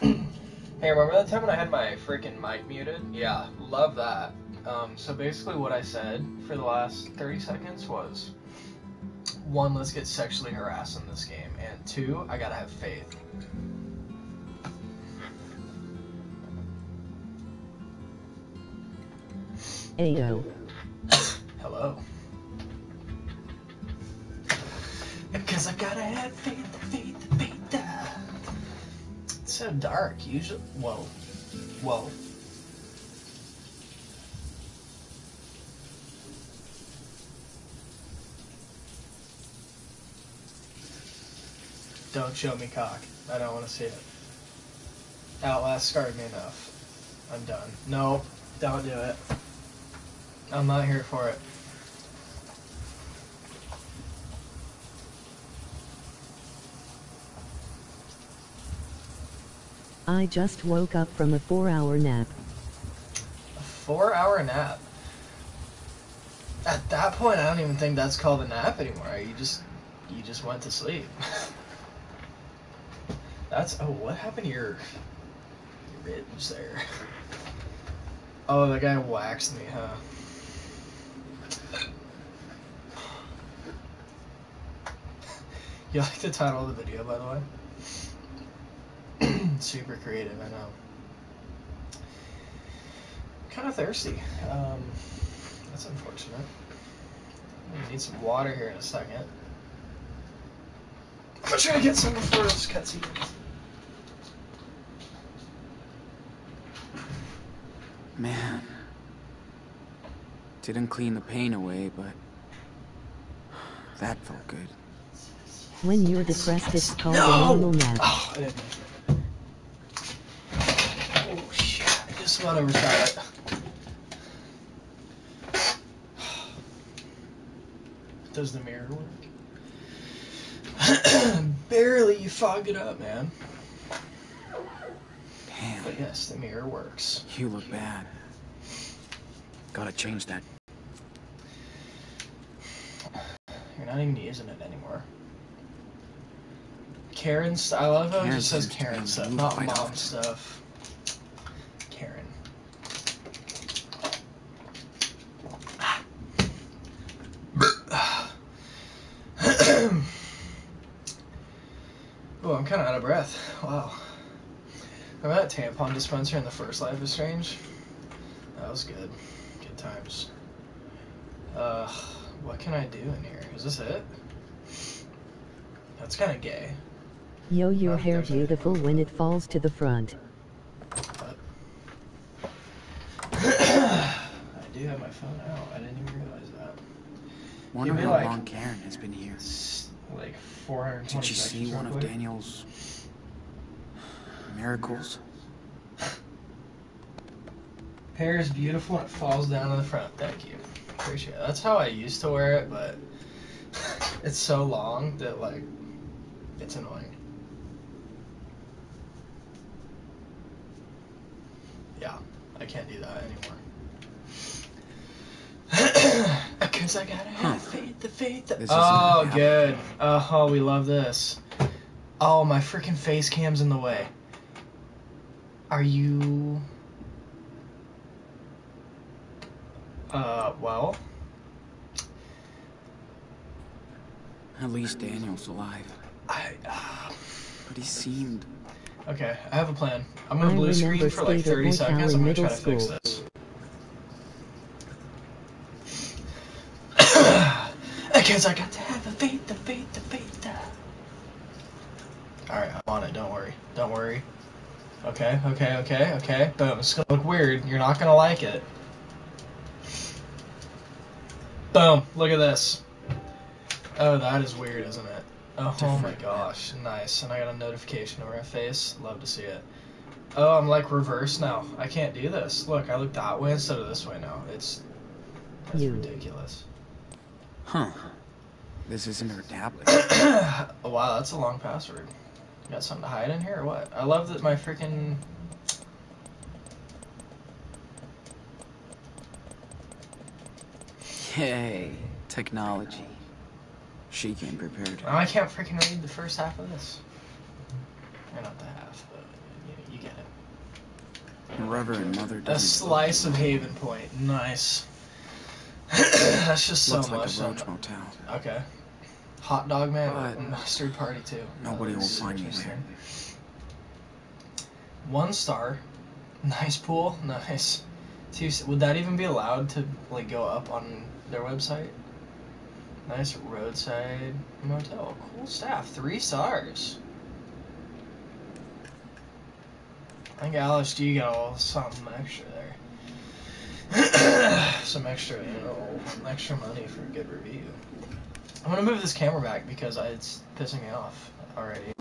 Hey, remember that time when I had my freaking mic muted? Yeah, love that. So basically what I said for the last 30 seconds was, 1, let's get sexually harassed in this game, and 2, I gotta have faith. Hey, yo. Hello. Because I gotta have faith. It's so dark, usually. Whoa. Don't show me cock. I don't want to see it. Outlast scarred me enough. I'm done. Nope. Don't do it. I'm not here for it. I just woke up from a 4-hour nap. A 4-hour nap? At that point, I don't even think that's called a nap anymore. You just went to sleep. That's, oh, what happened to your ribs there? Oh, that guy waxed me, huh? You like the title of the video, by the way? Super creative, I know. I'm kind of thirsty. That's unfortunate. I'm gonna need some water here in a second. I'm gonna try to get some before this cutscene. Man. Didn't clean the pain away, but that felt good. When you're depressed, it's called a normal nap. Oh, I didn't make it. Oh, shit. I just about overshot it. Does the mirror work? Barely. You fogged it up, man. Damn. But yes, the mirror works. You look bad. Gotta change that. You're not even using it anymore. Karen, I love how it just says Karen stuff, not mom stuff. Karen. Oh, I'm kind of out of breath. Wow. Remember that tampon dispenser in the first Life is Strange? That was good. Good times. What can I do in here? Is this it? That's kind of gay. Yo, your hair beautiful when it falls to the front. I do have my phone out. I didn't even realize that. Wonder how long Karen has been here. Like 420 seconds. Did you see one of Daniel's miracles? Hair is beautiful when it falls down in the front. Thank you. Appreciate it. That's how I used to wear it, but it's so long that, like, it's annoying. Yeah, I can't do that anymore. Because I gotta have faith. Oh, good. Oh, we love this. Oh, my freaking face cam's in the way. Are you... well... At least Daniel's alive. But he seemed... Okay, I have a plan. I'm gonna blue screen for like 30 seconds. I'm gonna try to fix this. Because I got to have the faith. Alright, I'm on it. Don't worry. Okay. Boom. It's gonna look weird. You're not gonna like it. Boom. Look at this. Oh, that is weird, isn't it? Oh my gosh, nice. And I got a notification over my face. Love to see it. Oh, I'm like reverse now. I can't do this. Look, I look that way instead of this way now. That's ridiculous. Huh. This isn't her tablet. Oh, wow, that's a long password. You got something to hide in here or what? I love that my freaking... Yay, technology. She came prepared. I can't freaking read the first half of this. Or not the half, but you Reverend Mother Doom. A slice of Haven Point. Nice. That's just so much. Looks like a Roach Motel. Okay. Hot Dog Man and Mustard Party 2. Nobody will find you there. 1 star. Nice pool. Nice. 2. Would that even be allowed to like go up on their website? Nice roadside motel. Cool staff. 3 stars. I think LSD got a little something extra there. Some extra, you know, extra money for a good review. I'm gonna move this camera back because it's pissing me off already.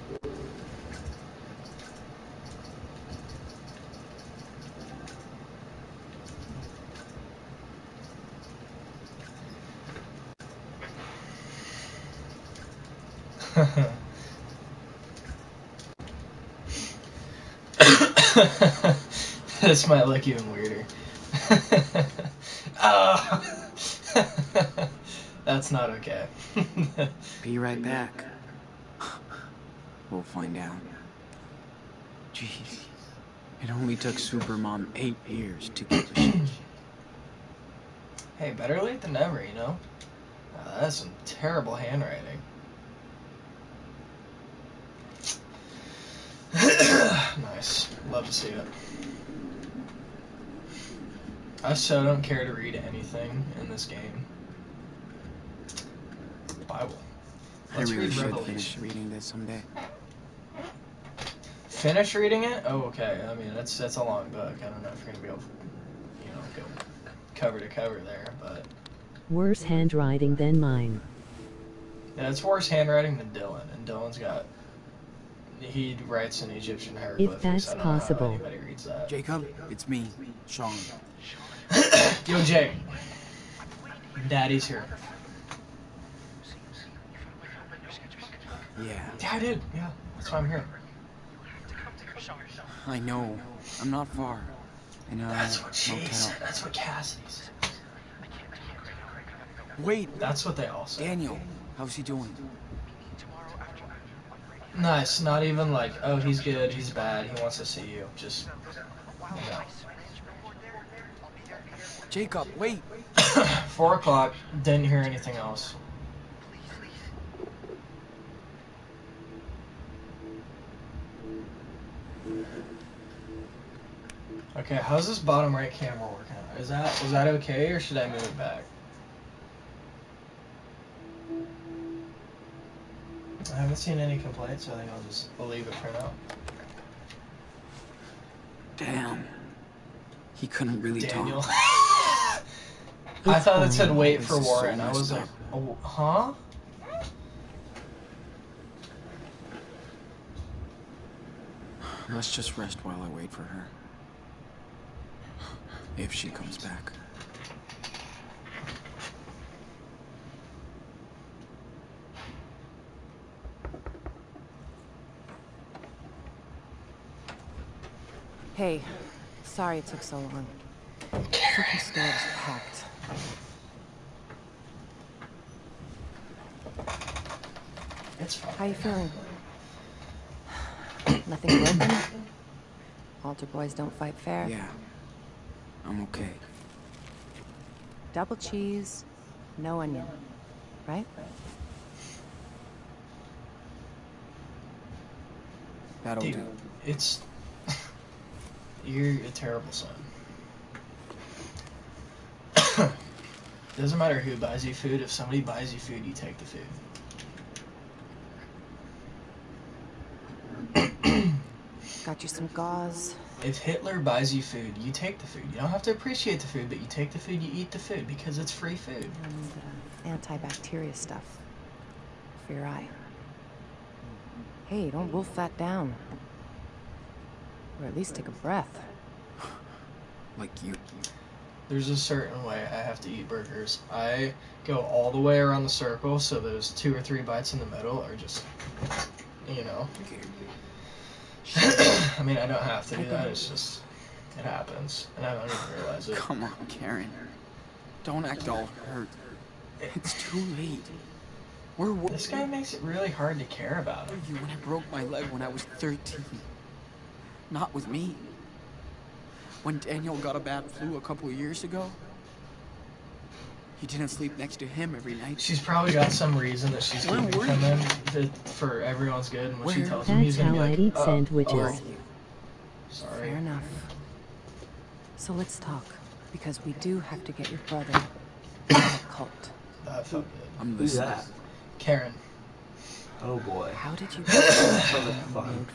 This might look even weirder. Oh. That's not okay. Be right back. We'll find out. Jeez. It only took Supermom 8 years to get the shit. Hey, better late than never, you know? Oh, that's some terrible handwriting. Nice. Love to see it. I so don't care to read anything in this game. Bible. Let's I really should finish reading this someday. Finish reading it? Oh, okay. I mean, that's a long book. I don't know if you're gonna be able to, you know, go cover to cover there, but. Worse handwriting than mine. Yeah, it's worse handwriting than Dylan, and Dylan's got. He writes in Egyptian hieroglyphics. If that's possible. Anybody reads that. Jacob, it's me, Sean. Yo, Jake. Daddy's here. Yeah. Yeah, I did. Yeah, that's why I'm here. I know. I'm not far. And, that's what she said. That's what Cassidy said. Wait. That's what they all said. Daniel, how's he doing? Nice, not even like, oh, he's good, he's bad, he wants to see you. Just, you know. Jacob, wait! 4 o'clock, didn't hear anything else. Okay, how's this bottom right camera working out? Is that okay, or should I move it back? I haven't seen any complaints, so I think I'll just leave it for now. Damn. He couldn't really Daniel. Talk. I thought it said wait for Warren. So I was like, oh, huh? Let's just rest while I wait for her. If she comes back. Hey, sorry it took so long. The freaking store is packed. It's fine. How you feeling? Nothing broken? Altar boys don't fight fair. Yeah, I'm okay. Double cheese, no onion, right? That'll do. It's... You're a terrible son. Doesn't matter who buys you food. If somebody buys you food, you take the food. Got you some gauze. If Hitler buys you food, you take the food. You don't have to appreciate the food, but you take the food, you eat the food, because it's free food. And antibacterial stuff. For your eye. Hey, don't wolf that down. Or at least take a breath. Like you. There's a certain way I have to eat burgers. I go all the way around the circle, so those 2 or 3 bites in the middle are just, you know. I mean, I don't have to do that. It's just, it happens. And I don't even realize it. Come on, Karen. Don't act all hurt. It's too late. This guy makes it really hard to care about him. When I broke my leg when I was 13. Not with me. When Daniel got a bad flu a couple years ago, you didn't sleep next to him every night. She's probably got some reason that she's keeping from him for everyone's good, and when she tells him, he's gonna be like, oh, sorry. Fair enough. So let's talk, because we do have to get your brother out of cult. That felt good. I'm losing that. Karen. Oh boy. How did you get for that long?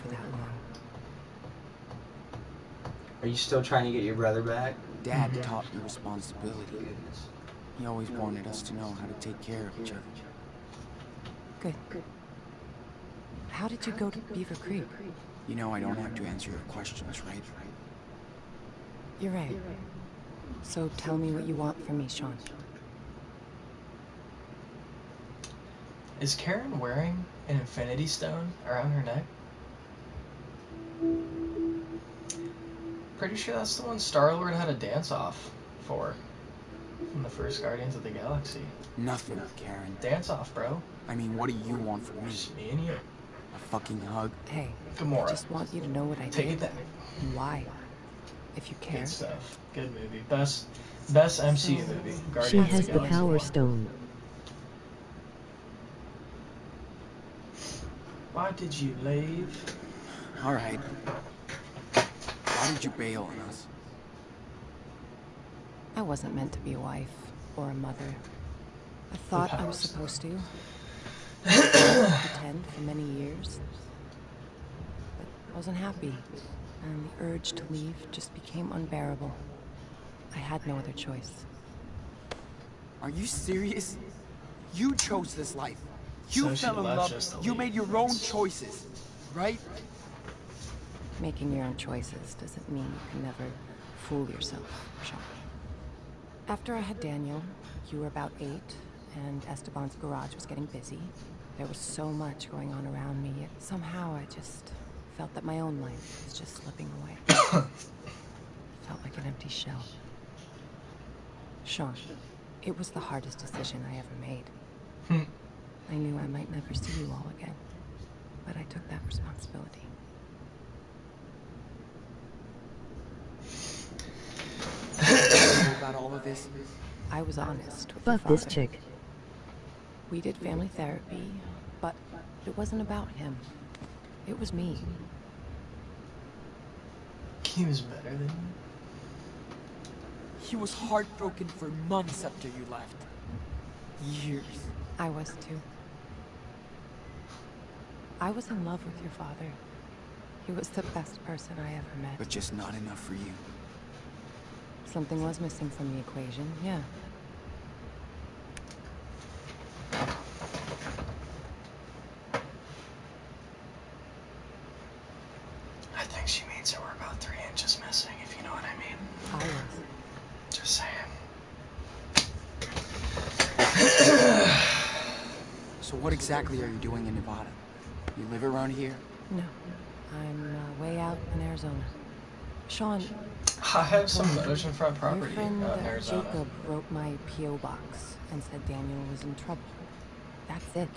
Are you still trying to get your brother back? Dad taught me responsibility. He always wanted us to know how to take care of each other. Good. How did you go to Beaver Creek? You know I don't have to answer your questions, right? You're right. So tell me what you want from me, Sean. Is Karen wearing an infinity stone around her neck? Pretty sure that's the one Star-Lord had a dance-off for in the first Guardians of the Galaxy. Nothing, Karen. Dance-off, bro. I mean, what do you want from me? Just me and you. A fucking hug. Hey, Gamora. I just want you to know what I did. Take it back. Why? If you care. Good stuff. Good movie. Best MCU movie. Guardians she has of the Galaxy Power Stone. Why did you leave? All right. Why did you bail on us? I wasn't meant to be a wife or a mother. I thought I was supposed to. Pretend for many years. But I wasn't happy, and the urge to leave just became unbearable. I had no other choice. Are you serious? You chose this life. You fell in love. You made your own choices, right? Making your own choices doesn't mean you can never fool yourself, Sean. After I had Daniel, you were about 8, and Esteban's garage was getting busy. There was so much going on around me, yet somehow I just felt that my own life was just slipping away. It felt like an empty shell. Sean, it was the hardest decision I ever made. I knew I might never see you all again, but I took that responsibility. About all of this, I was honest with fuck this chick. We did family therapy, but it wasn't about him. It was me. He was better than you. He was heartbroken for months after you left. Years. I was too. I was in love with your father. He was the best person I ever met. But just not enough for you. Something was missing from the equation, yeah. I think she means there were about 3 inches missing, if you know what I mean. I was. Just saying. So what exactly are you doing in Nevada? You live around here? No, I'm way out in Arizona. Sean, I have some oceanfront property in Arizona. Jacob wrote my P.O. box and said Daniel was in trouble. That's it.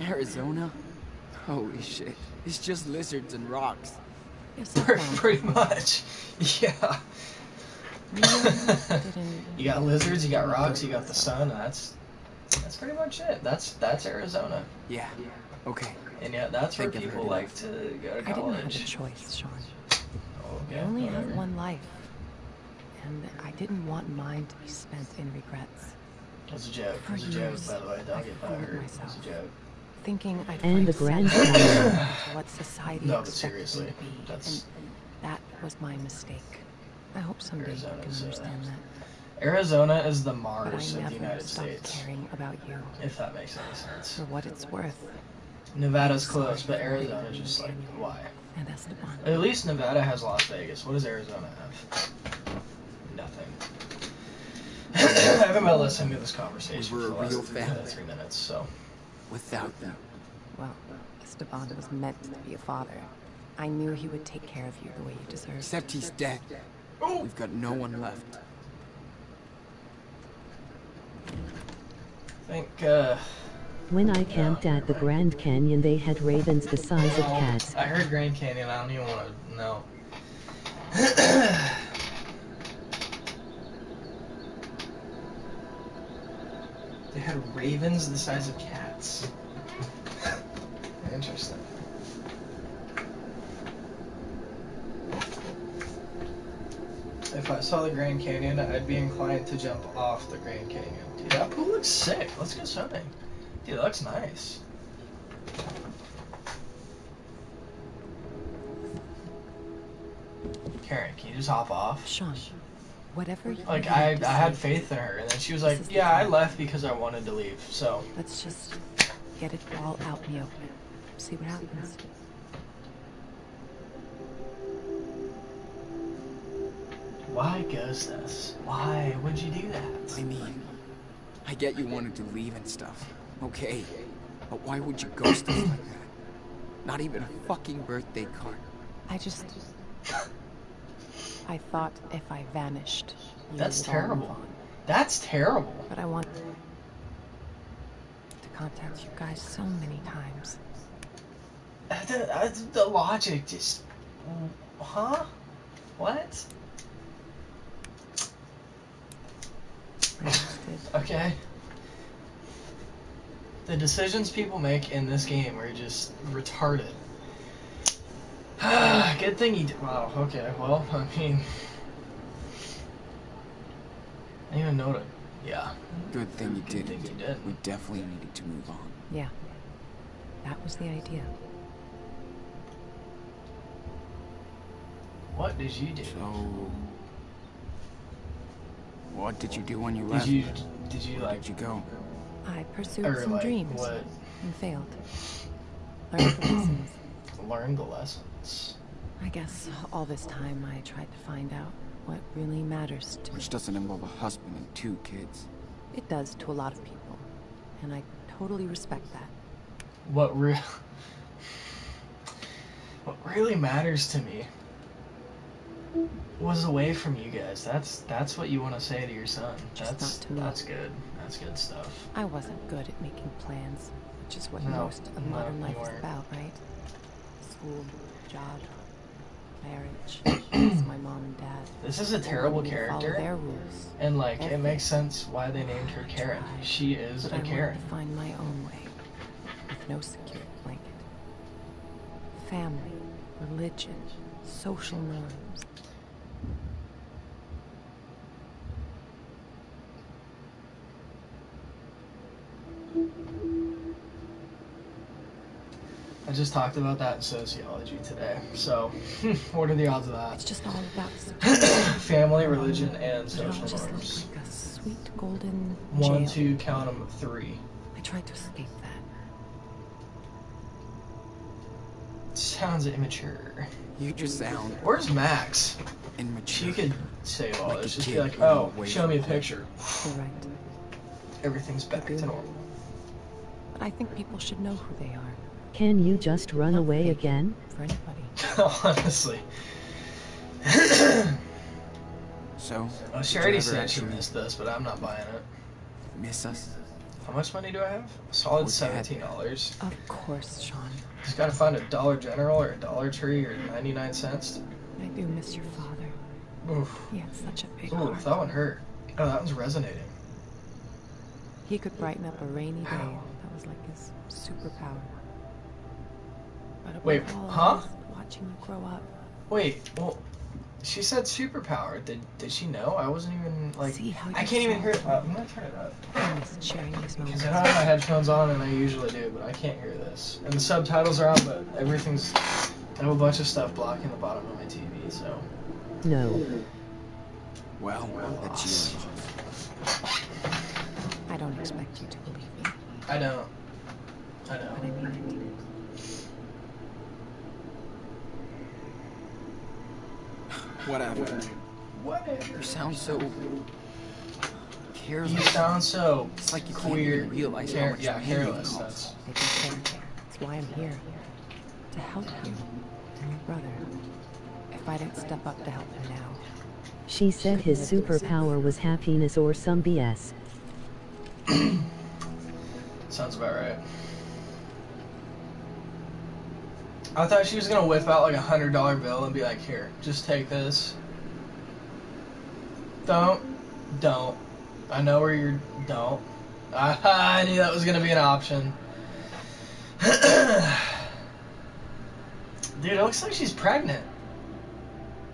Arizona? Holy shit. It's just lizards and rocks. Pretty much. Yeah. You got lizards, you got rocks, you got the sun. That's pretty much it. That's Arizona. Yeah. Okay. And yeah, that's where people like to go to college. I didn't have a choice, Sean. I only have one life, and I didn't want mine to be spent in regrets. That's a joke. That's a joke, by the way. Don't get fired. That's a joke. Thinking I'd find a grandson to what society expects me to be, and that was my mistake. I hope someday you can understand that. Arizona is the Mars of the United States. I never stopped caring about you. If that makes any sense. For what it's worth. Nevada's close, but Arizona's just like, why? At least Nevada has Las Vegas. What does Arizona have? Nothing. I haven't been listening to this conversation for the last 3 minutes, so. Without them. Well, Esteban was meant to be a father. I knew he would take care of you the way you deserved. Except he's dead. Oh. We've got no one left. I think, When I camped at the Grand Canyon, they had ravens the size of cats. I heard Grand Canyon, I don't even want to know. They had ravens the size of cats. Interesting. If I saw the Grand Canyon, I'd be inclined to jump off the Grand Canyon. Dude, that pool looks sick. Let's go swimming. Dude, that looks nice. Karen, can you just hop off? Sean, whatever you like, I had faith in her, and then she was like, yeah, I left because I wanted to leave, so. Let's just get it all out in the open. See what happens. Why goes this? Why would you do that? I mean, I get you wanted to leave and stuff, okay, but why would you ghost us like that? Not even a fucking birthday card. I thought if I vanished, you that's terrible. That's terrible. But I wanted to contact you guys so many times. The logic just, huh? What? Okay. The decisions people make in this game are just retarded. Good thing he did. Wow, okay, well, I mean. I didn't even know it. Yeah. Good thing you did it. We definitely needed to move on. Yeah. That was the idea. What did you do? So. What did you do when you left? Did you go? I pursued some dreams and failed. Learned the lessons. Learned the lessons. I guess all this time I tried to find out what really matters to me. Which doesn't involve a husband and 2 kids. It does to a lot of people, and I totally respect that. What really matters to me was away from you guys. That's what you want to say to your son. That's good. That's good stuff. I wasn't good at making plans, which is what most of modern life is about, right? School, job, marriage. My mom and dad. This is a terrible character. Their rules. And like, everything. It makes sense why they named her Karen. She is a Karen. I wanted to find my own way, with no secure blanket. Family, religion, social norms. I just talked about that in sociology today, so what are the odds of that? It's just all about family, religion, and social norms. Like a sweet golden jail. 1, 2, count them, 3. I tried to escape that. Sounds immature. You just sound. Where's Max? Immature. You could say all this. Just be like, oh, show me a picture. Correct. Everything's back to normal. But I think people should know who they are. Can you just run away again? For anybody. Honestly. So. Oh, she already said she missed us, but I'm not buying it. Miss us? How much money do I have? A solid $17. Of course, Sean. Just gotta find a Dollar General or a Dollar Tree or 99 cents. I do miss your father. Oof. He had such a big heart. That one hurt. Oh, that one's resonating. He could brighten up a rainy day. That was like his superpower. Wait, huh? Watching you grow up. Wait, well, she said superpower. Did she know? I wasn't even like. I can't even hear it. I'm gonna turn it up. Because I don't have my headphones on, and I usually do, but I can't hear this. And the subtitles are on, but everything's. I have a bunch of stuff blocking the bottom of my TV, so. No. Well, that's you. I don't expect you to believe me. I don't. I know. But I mean, Whatever. You sound so careless. You sound so it's like you queer. Realize how much careless. That's why I'm here. To help you. Brother. If I didn't step up to help him now. She said his superpower was happiness or some BS. sounds about right. I thought she was gonna whip out like $100 bill and be like, here, just take this. Don't. I know where you're, don't. I knew that was gonna be an option. Dude, it looks like she's pregnant.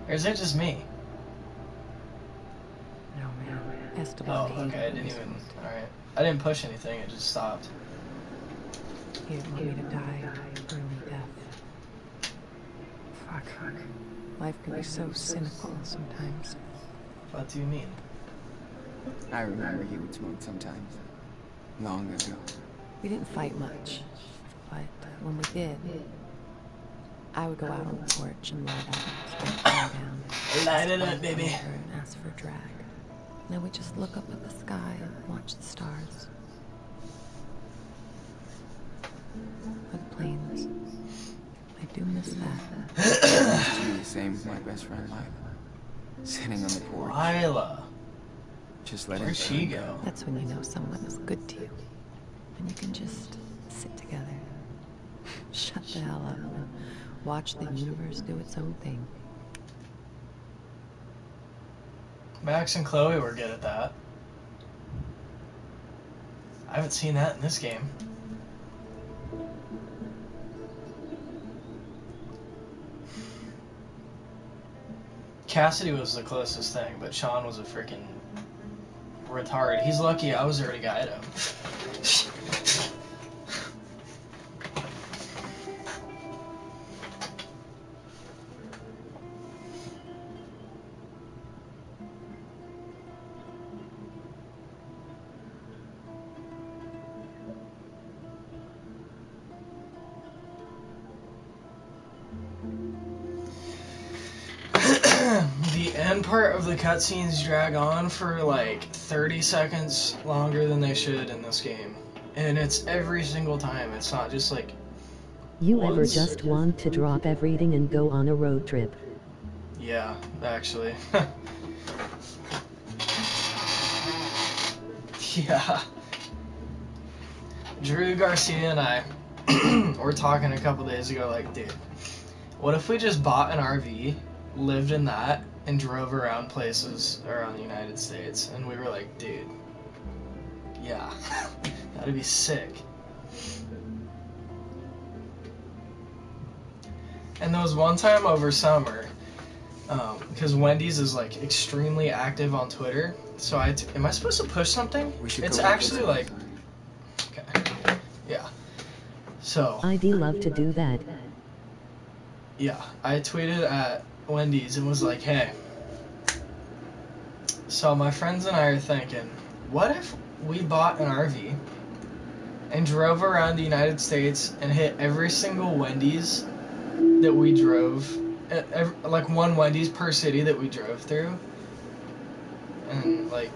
Or is it just me? No, man. Oh, okay, I didn't even, alright. I didn't push anything, it just stopped. He didn't want me to die early death. Fuck. Life can be so cynical sometimes. What do you mean? I remember he would smoke sometimes. Long ago. We didn't fight much. But when we did, I would go out on the porch and light it up, baby. And ask for a drag. And I would just look up at the sky and watch the stars. Or the planes. I do miss that. I do the same with my best friend Lila. Sitting on the porch. Lila. Just let her go. That's when you know someone is good to you. When you can just sit together. Shut the hell up and watch the universe do its own thing. Max and Chloe were good at that. I haven't seen that in this game. Cassidy was the closest thing, but Sean was a freaking retard. He's lucky I was there to guide him. Part of the cutscenes drag on for like 30 seconds longer than they should in this game, and it's every single time. It's not just like you ever just want to drop everything and go on a road trip. Yeah, actually. Yeah, Drew Garcia and I were talking a couple days ago like, dude, what if we just bought an RV, lived in that, and drove around places around the United States? And we were like, dude, yeah, that'd be sick. And there was one time over summer, because Wendy's is like extremely active on Twitter, so am I supposed to push something? It's actually like, okay, yeah, so I'd love to do that. Yeah, I tweeted at Wendy's and was like, hey, so my friends and I are thinking, what if we bought an RV and drove around the United States and hit every single Wendy's that we drove, like one Wendy's per city that we drove through? And like,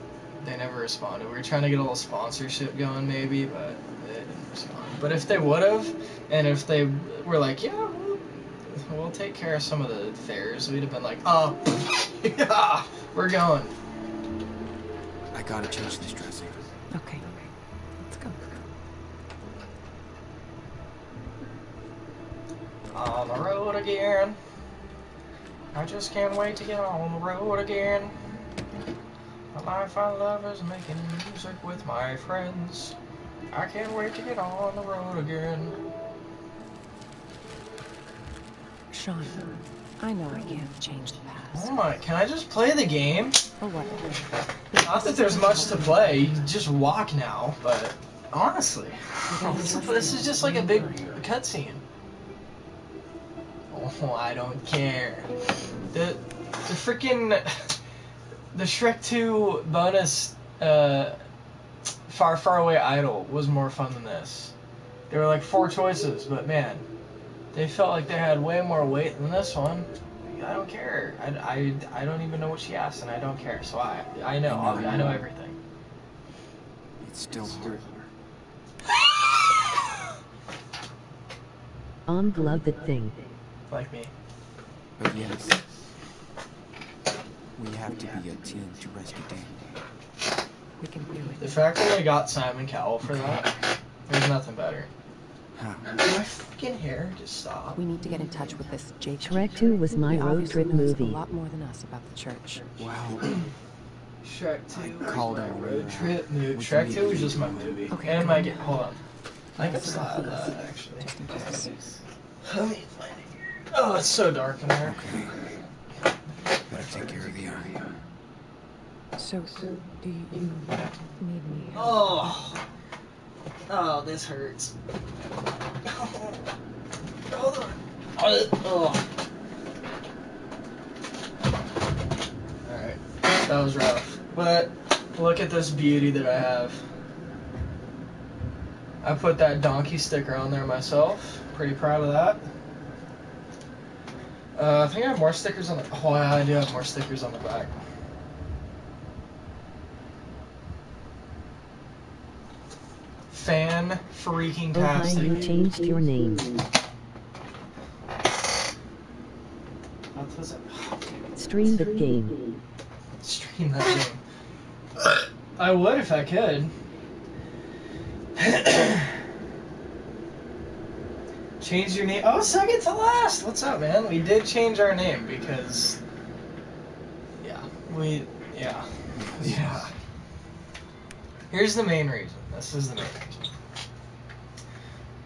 they never responded. We were trying to get a little sponsorship going maybe, but they didn't respond. But if they would have, and if they were like, yeah, we'll take care of some of the fares, we'd have been like, oh, yeah, we're going. I gotta change this dressing. Okay, let's go. On the road again. I just can't wait to get on the road again. The life I love is making music with my friends. I can't wait to get on the road again. Sean, I know I can't change the past. Oh my, can I just play the game? Or whatever. Not that there's much to play, you can just walk now, but honestly, this is just like a big cutscene. Oh, I don't care. The freaking, the Shrek 2 bonus Far, Far Away Idol was more fun than this. There were like 4 choices, but man, they felt like they had way more weight than this one. I don't care. I don't even know what she asked, and I don't care. So I know everything. It's still hard. Love the thing. Like me. But yes, we have to be a team to rescue Daniel. We can do it. The fact that I got Simon Cowell for that There's nothing better. My fucking hair just stopped. We need to get in touch with this Jake. Shrek 2 was my road trip movie. A lot more than us about the church. Wow. Shrek 2 called my road trip movie. Shrek 2 was just my movie. Okay, and my hold on. I can stop that actually. Let me find it. Oh, it's so dark in there. Okay. Better take care of the eye. So do you need me? Oh, this hurts. Hold on. Alright, that was rough. But look at this beauty that I have. I put that donkey sticker on there myself. Pretty proud of that. I think I have more stickers on the... Oh, yeah, I do have more stickers on the back. Fan freaking tastic. You changed your name. Stream the game. Stream that game. I would if I could. Change your name. Oh, second to last. What's up, man? We did change our name because. Yeah. Yeah. Here's the main reason. This is the main reason.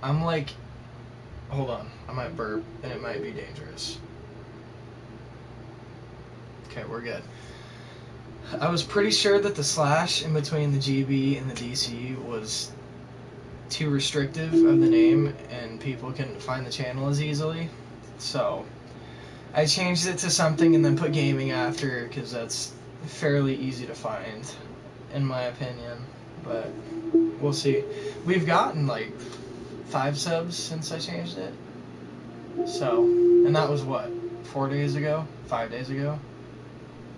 I'm like. Hold on. I might burp and it might be dangerous. Okay, we're good. I was pretty sure that the slash in between the GB and the DC was too restrictive of the name and people couldn't find the channel as easily. So I changed it to something and then put gaming after because that's fairly easy to find in my opinion. But we'll see. We've gotten like 5 subs since I changed it. So, and that was what? 4 days ago? 5 days ago?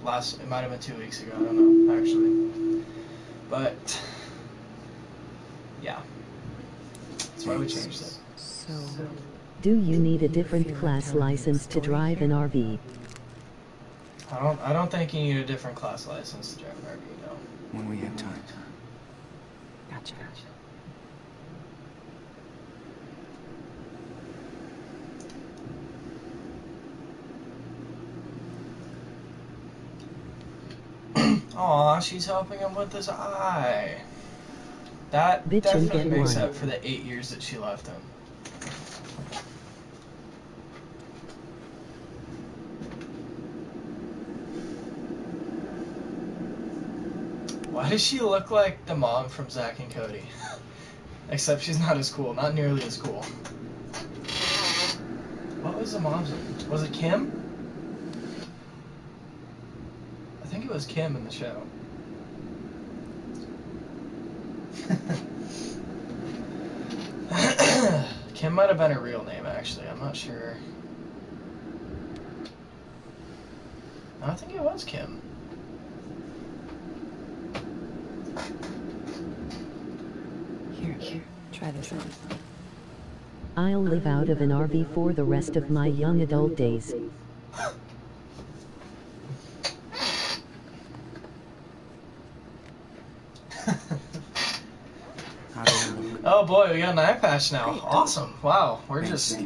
It might have been 2 weeks ago, I don't know, actually. But, yeah. That's why we changed it. So, do you need a different class license to drive an RV? I don't think you need a different class license to drive an RV, no. When we have time. Gotcha. Aw, she's helping him with his eye. That definitely makes up for the 8 years that she left him. Why does she look like the mom from Zack and Cody? Except she's not as cool, not nearly as cool. What was the mom's name? Was it Kim? I think it was Kim in the show. Kim might have been her real name, actually. I'm not sure. I think it was Kim. Here, try this on. I'll live out of an RV for the rest of my young adult days. Oh boy, we got an eye patch now. Great. Awesome. Wow, we're just...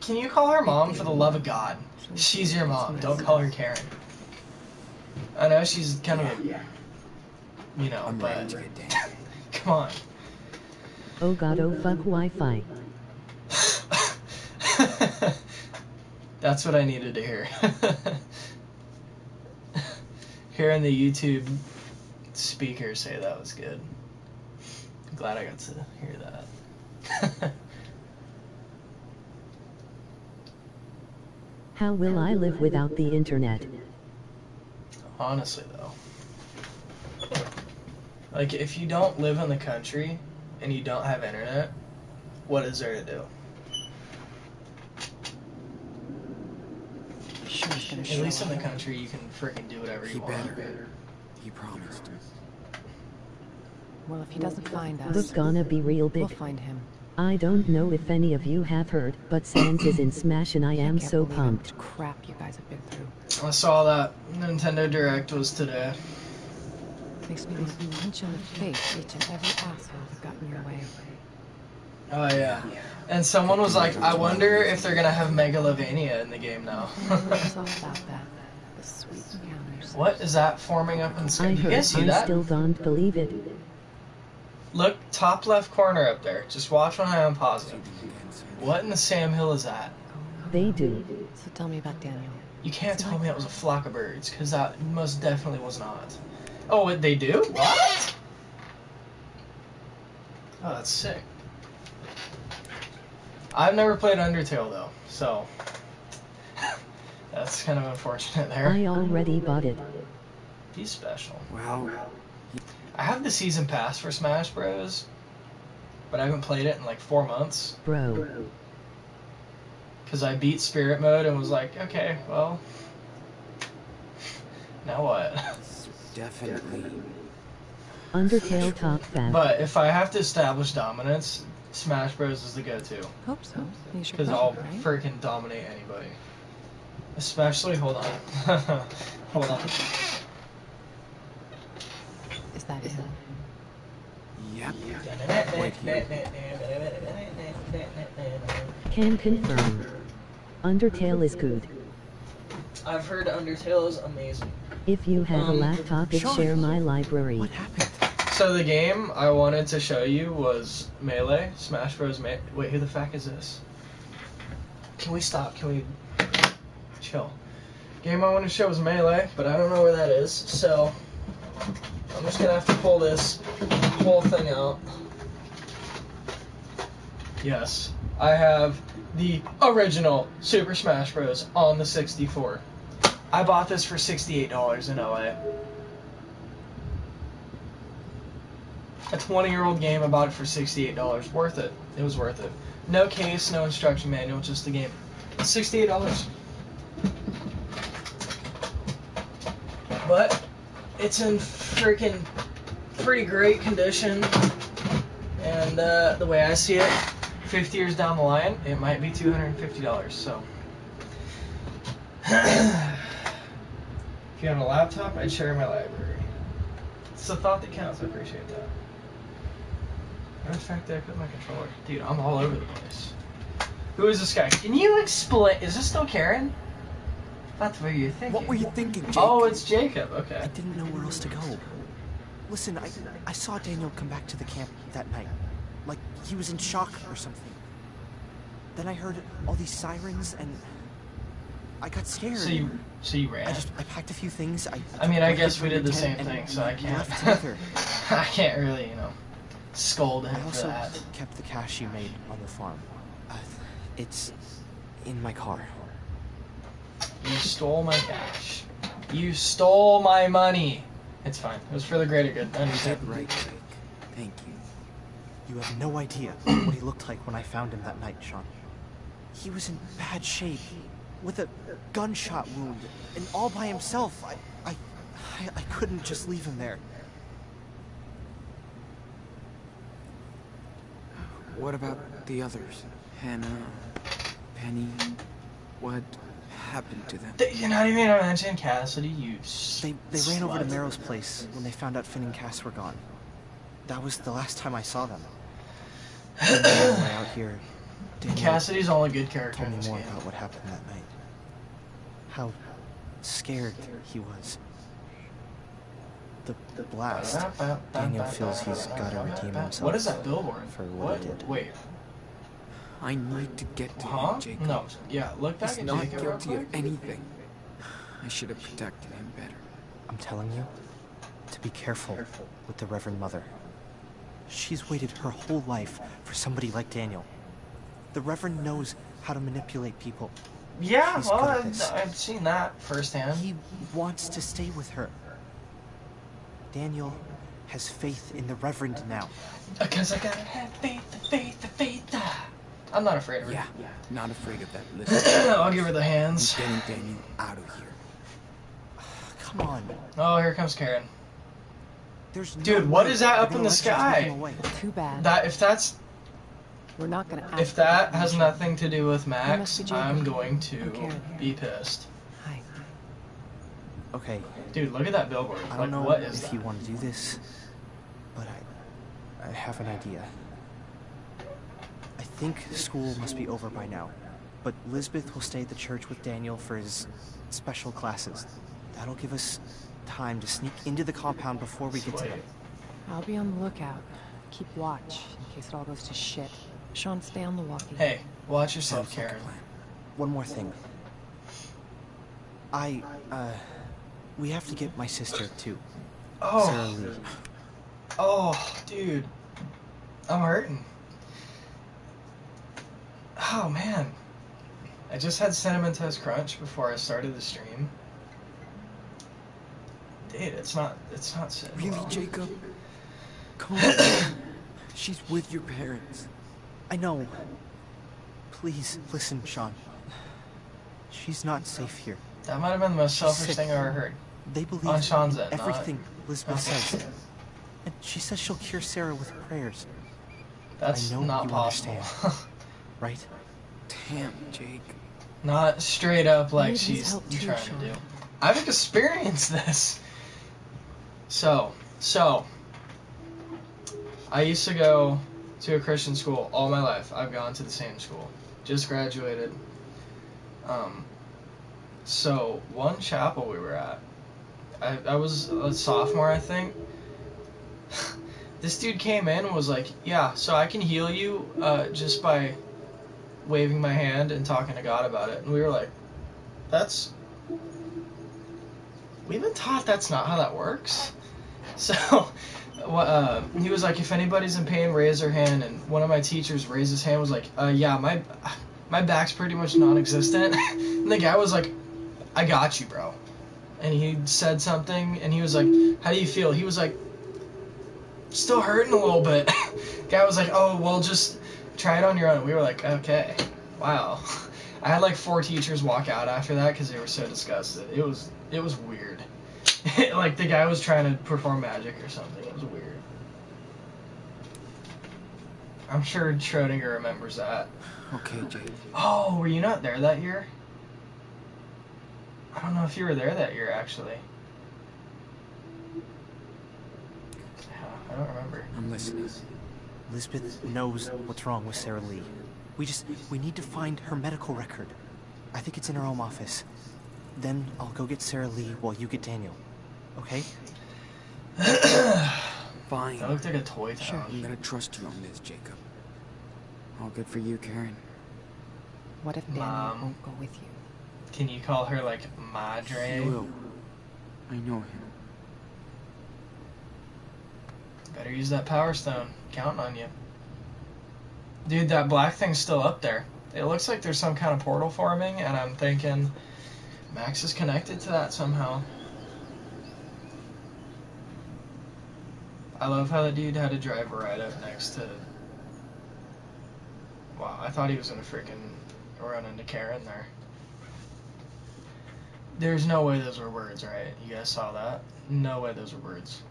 Can you call her mom for the love of God? She's your mom. Don't call her Karen. I know she's kind of a... You know, but... Come on. Oh god, oh fuck Wi-Fi. That's what I needed to hear. Hearing the YouTube speaker say that was good. Glad I got to hear that. How will I live without the internet? Honestly, though. Like, if you don't live in the country and you don't have internet, what is there to do? At least in the country, you can freaking do whatever you want. He promised. Well, if he doesn't find us, it's gonna be real big. We'll find him. I don't know if any of you have heard, but Sans is in Smash and I am so pumped. Crap, you guys have been through. I saw that Nintendo Direct was today. makes me want to punch in the face each and every asshole that's gotten in your way. Oh yeah, and someone was like, I wonder if they're gonna have Megalovania in the game now. What is that forming up in screen? You guys see that? I still don't believe it. Look, top left corner up there. Just watch when I unpause it. What in the Sam Hill is that? They do. So tell me about Daniel. You can't tell me that was a flock of birds, because that most definitely was not. Oh, they do? What? Oh, that's sick. I've never played Undertale though, so that's kind of unfortunate there. I already bought it. He's special. Wow. I have the season pass for Smash Bros, but I haven't played it in like 4 months. Bro. Because I beat Spirit Mode and was like, okay, well, now what? Definitely. Undertale top fan. But if I have to establish dominance, Smash Bros is the go-to. Hope so. Because I'll freaking dominate anybody. Especially, hold on. Hold on. Is that it? Yep. Can confirm. Undertale is good. I've heard Undertale is amazing. If you have a laptop, share my library. What happened? So the game I wanted to show you was Melee, Smash Bros. Melee. Wait, who the fuck is this? Can we stop? Can we chill? Game I wanted to show was Melee, but I don't know where that is, so I'm just gonna have to pull this whole thing out. Yes, I have the original Super Smash Bros. On the 64. I bought this for $68 in LA. A 20-year-old game, I bought it for $68. Worth it. It was worth it. No case, no instruction manual, just the game. $68. But it's in freaking pretty great condition. And the way I see it, 50 years down the line, it might be $250. So if you had a laptop, I'd share my library. It's the thought that counts. I appreciate that. In fact, I put my controller. Dude, I'm all over the place. Who is this guy? Can you explain? Is this still Karen? That's what you're thinking. What were you thinking, Jacob? Oh, it's Jacob. Okay. I didn't know where else to go. Listen, I saw Daniel come back to the camp that night. Like, he was in shock or something. Then I heard all these sirens and I got scared. So you ran? I packed a few things. I mean, I guess we did the same thing, so I can't. I can't really, you know. Scold him for that. I also kept the cash you made on the farm. It's in my car. You stole my cash. You stole my money. It's fine. It was for the greater good. I understand. Right, thank you. You have no idea what he looked like when I found him that night, Sean. He was in bad shape, with a gunshot wound, and all by himself. I couldn't just leave him there. What about the others? Hannah, Penny, what happened to them? You're not even gonna mention Cassidy, you They ran over to Meryl's place when they found out Finn and Cass were gone. That was the last time I saw them. When they were out here, Cassidy's only good character in this game. Tell me more about what happened that night. How scared he was. The blast. Daniel feels he's got to redeem himself. What is that billboard? For what he did. Wait. I need to get to him, Jacob. No. Yeah, look back. He's not guilty of anything. I should have protected him better. I'm telling you, to be careful with the Reverend Mother. She's waited her whole life for somebody like Daniel. The Reverend knows how to manipulate people. Yeah, well, I've seen that firsthand. He wants to stay with her. Daniel has faith in the Reverend now. Because I gotta have faith. I'm not afraid of her. Yeah, not afraid of that. Listen, I'll give her the hands. I'm getting Daniel out of here. Come on. Oh, here comes Karen. There's Dude, what is that up in the sky? Too bad. That if that's. We're not gonna. If that has nothing to do with Max, I'm going to be pissed. Hi. Okay. Dude, look at that billboard. I don't know if you want to do this, but I have an idea. I think school must be over by now, but Lisbeth will stay at the church with Daniel for his special classes. That'll give us time to sneak into the compound before we get to them. I'll be on the lookout. Keep watch in case it all goes to shit. Sean, stay on the walkie. Hey, watch yourself, Karen. One more thing. We have to get my sister, too. Oh. Oh, dude. I'm hurting. Oh, man. I just had Cinnamon Toast Crunch before I started the stream. Dude, it's not sitting really well. Jacob? Come on. She's with your parents. I know. Please, listen, Sean. She's not safe here. That might have been the most selfish thing I ever heard. They believe on Sean's end, everything Lisbeth says. And she says she'll cure Sarah with prayers. That's not possible. Right? Damn, Jake. Not straight up like she's trying to do. I've experienced this. So, I used to go to a Christian school all my life. I've gone to the same school. Just graduated. So, one chapel we were at, I was a sophomore, I think. This dude came in and was like, yeah, so I can heal you just by waving my hand and talking to God about it. And we were like, we've been taught that's not how that works. So, he was like, if anybody's in pain, raise their hand. And one of my teachers raised his hand, was like, yeah, my back's pretty much non-existent. And the guy was like, I got you, bro. And he said something, and he was like, how do you feel? He was like, still hurting a little bit. The guy was like, oh, well, just try it on your own. We were like, okay, wow. I had like 4 teachers walk out after that because they were so disgusted. It was weird. Like, the guy was trying to perform magic or something. It was weird. I'm sure Schrodinger remembers that. Okay, Jake. Oh, were you not there that year? I don't know if you were there that year, actually. I don't remember. I'm listening. Lisbeth knows what's wrong with Sarah Lee. We need to find her medical record. I think it's in her home office. Then I'll go get Sarah Lee while you get Daniel. Okay? Fine. That looked like a toy town. Sure, I'm gonna trust you on this, Jacob. All good for you, Karen. What if Daniel won't go with you? Can you call her, like, Madre? He will. I know him. Better use that power stone. Counting on you. Dude, that black thing's still up there. It looks like there's some kind of portal forming, and I'm thinking Max is connected to that somehow. I love how the dude had to drive right up next to... Wow, I thought he was gonna freaking run into Karen there. There's no way those were words, right? You guys saw that? No way those were words.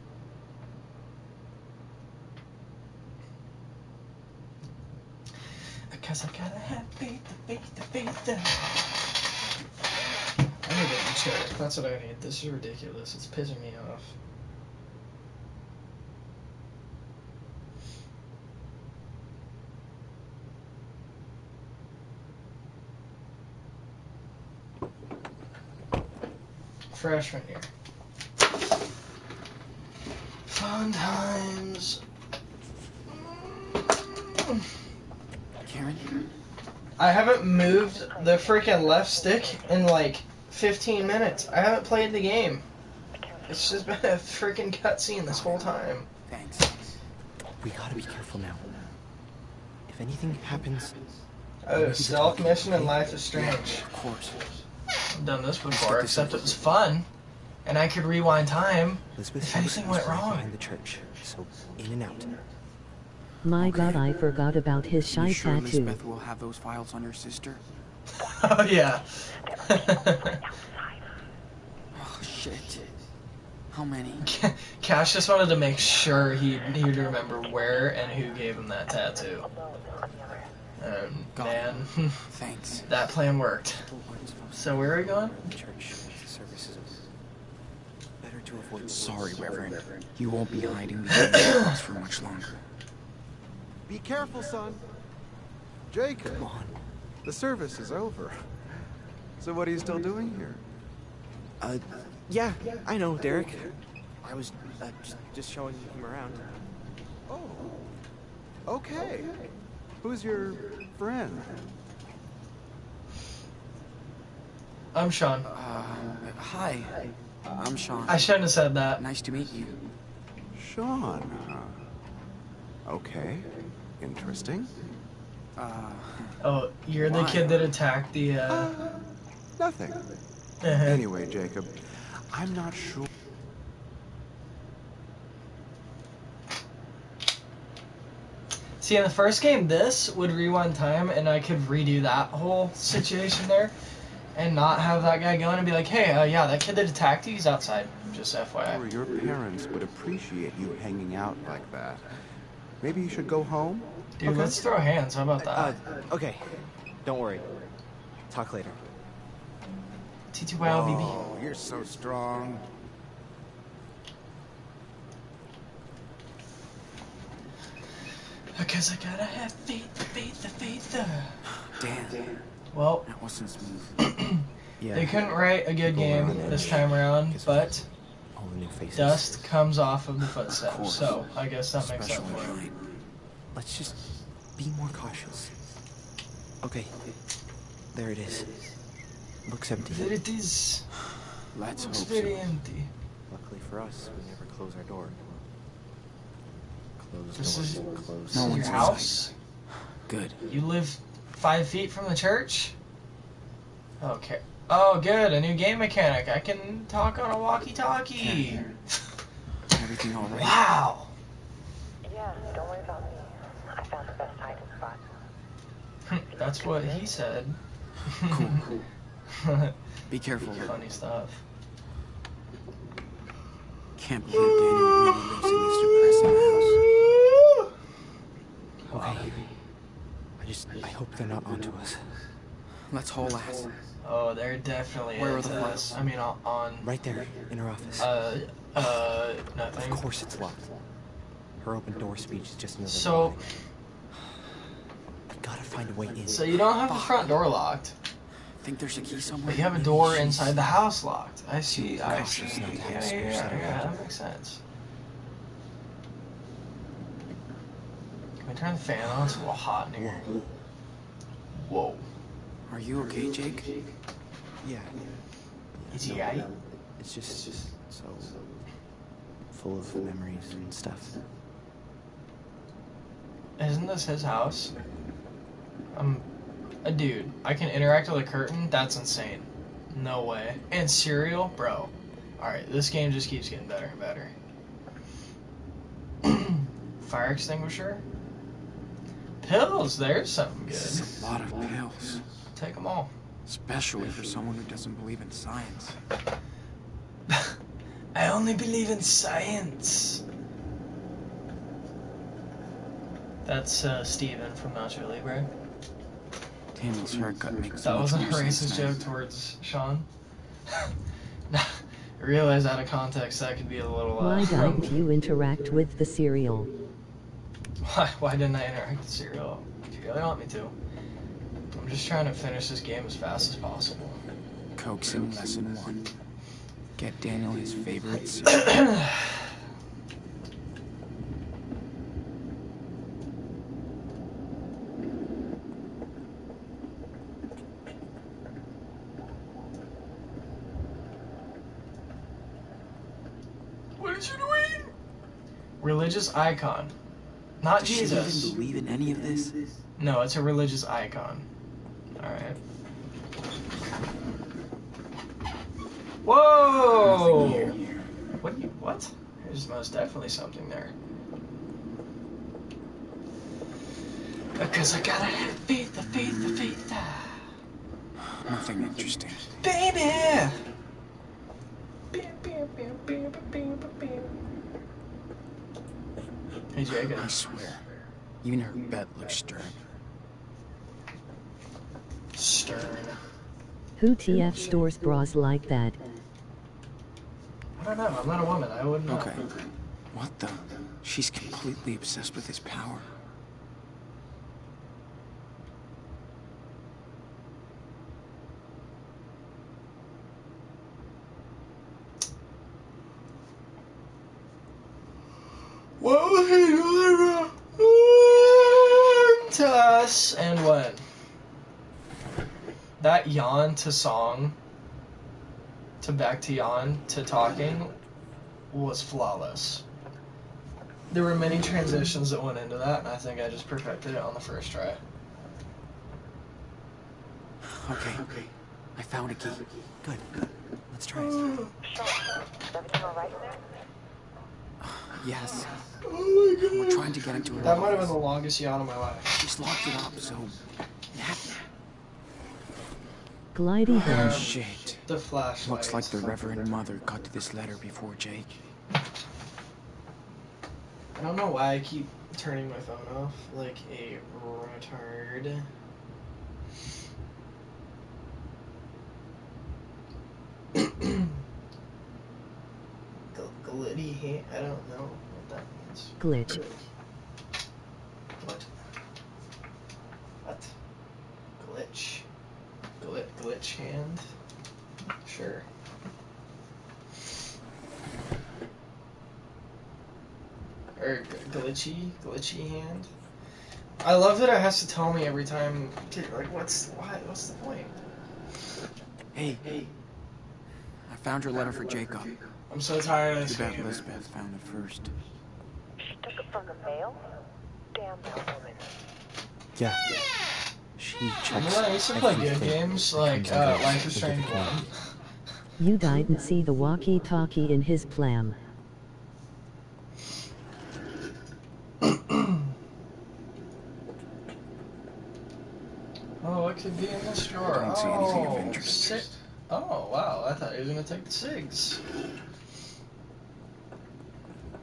Because I gotta have faith, I need a chair. That's what I need. This is ridiculous. It's pissing me off. Freshman year. Fun times. Karen? I haven't moved the freaking left stick in like 15 minutes. I haven't played the game. It's just been a freaking cutscene this whole time. Thanks. We gotta be careful now. If anything happens... Oh, stealth mission in Life is Strange. Yeah, of course. I've done this before, except it was fun, and I could rewind time if anything went wrong. Behind the church, so in and out. My God, I forgot about his shy tattoo. Lisbeth will have those files on your sister. Oh yeah. Oh shit. How many? Cash just wanted to make sure he'd remember where and who gave him that tattoo. Man, thanks. That plan worked. So where are we going? Church services. Sorry, Reverend. You won't be hiding behind the cross for much longer. Be careful, son. Jacob. Come on. The service is over. So what are you still doing here? Yeah, I know, Derek. I was just showing him around. Oh. Okay. Who's your friend? I'm Sean. Hi. I'm Sean. I shouldn't have said that. Nice to meet you. Sean, huh? Okay. Interesting. Oh, you're the kid that attacked the, Nothing. Anyway, Jacob, I'm not sure. See, in the first game, this would rewind time, and I could redo that whole situation there. And not have that guy going and be like, hey, yeah, that kid that attacked you, he's outside. Just FYI. Or your parents would appreciate you hanging out like that. Maybe you should go home? Dude, okay. Let's throw hands. How about that? Okay. Don't worry. Talk later. T2YLBB. Oh, you're so strong. Because I gotta have faith. Damn. Well, that wasn't smooth. Yeah, they couldn't write a good game this time around, but dust comes off of the footsteps, of so I guess that makes up for it. Let's just be more cautious. Okay, there it is. Looks empty. There it is. Let's Looks hope very so. Empty. Luckily for us, we never close our door. Close this door. Is close. No one's your house. Good. You live 5 feet from the church? Okay. Oh, good. A new game mechanic. I can talk on a walkie-talkie. Everything all right? Wow. Yeah, don't worry about me. I found the best hiding spot. That's what he said. Cool. Be careful. Funny stuff. Can't believe Daniel really lives in this depressing house. Okay. I hope they're not onto us. Let's haul ass. Oh, they're definitely Where is are the us. I mean, on... Right there, in her office. Nothing. Of course it's locked. Her open door speech is just another So... Line. I gotta find a way in. So you don't have the front door locked. I think there's a key somewhere. But you have a door inside the house locked. I see, I see. Yeah, that makes sense. Turn the fan on, it's a little hot in here. Whoa. Are you okay, Jake? Yeah. Is he right? It's just so full of memories and stuff. Isn't this his house? Dude, I can interact with a curtain? That's insane. No way. And cereal? Bro. Alright, this game just keeps getting better and better. Fire extinguisher? Pills, there's something good. This is a lot of pills. Take them all. Especially for someone who doesn't believe in science. I only believe in science. That's Steven from Nacho Libre. Daniel's haircut makes That wasn't a racist joke towards Sean. I realize out of context that could be a little... Why don't you interact with the cereal? Why didn't I interact with cereal? Do you really want me to? I'm just trying to finish this game as fast as possible. Coaxing lesson one. Get Daniel his favorite cereal. What is you doing? Religious icon. Not Does Jesus. She even believe in any of this? No, it's a religious icon. Alright. Whoa! What? There's most definitely something there. Because I gotta have faith, the faith. Nothing interesting. Baby! Hey, Jacob. I swear, even her bed looks stern. Who TF stores bras like that? I I don't know. I'm not a woman. I wouldn't know. Okay. What the? She's completely obsessed with his power. What was he doing to us and when? That yawn to song, to back to yawn, to talking, was flawless. There were many transitions that went into that, and I think I just perfected it on the first try. Okay, okay. I found a key. Good, good. Let's try it. Yes. Oh my god. We're trying to get into it. That might have been the longest yawn of my life. Just locked it up, so... Glidey. Oh shit. The flashlight. Looks like the Reverend Mother got to this letter before Jake. I don't know why I keep turning my phone off like a retard. Glitty, I don't know what that means. Glitch. What? What? Glitch. Glitch hand? Sure. Or glitchy hand. I love that it has to tell me every time. Dude, like, what's the point? Hey. I found your letter for Jacob. I'm so tired of this. I bet Lisbeth found it first. She took it from the mail? Damn that woman. Yeah. She checks. I used to play video games like Life is Strange 1. You didn't see the walkie-talkie in his plan. Oh, it could be in this drawer. I don't see anything of interest. Oh, wow. I thought he was going to take the cigs.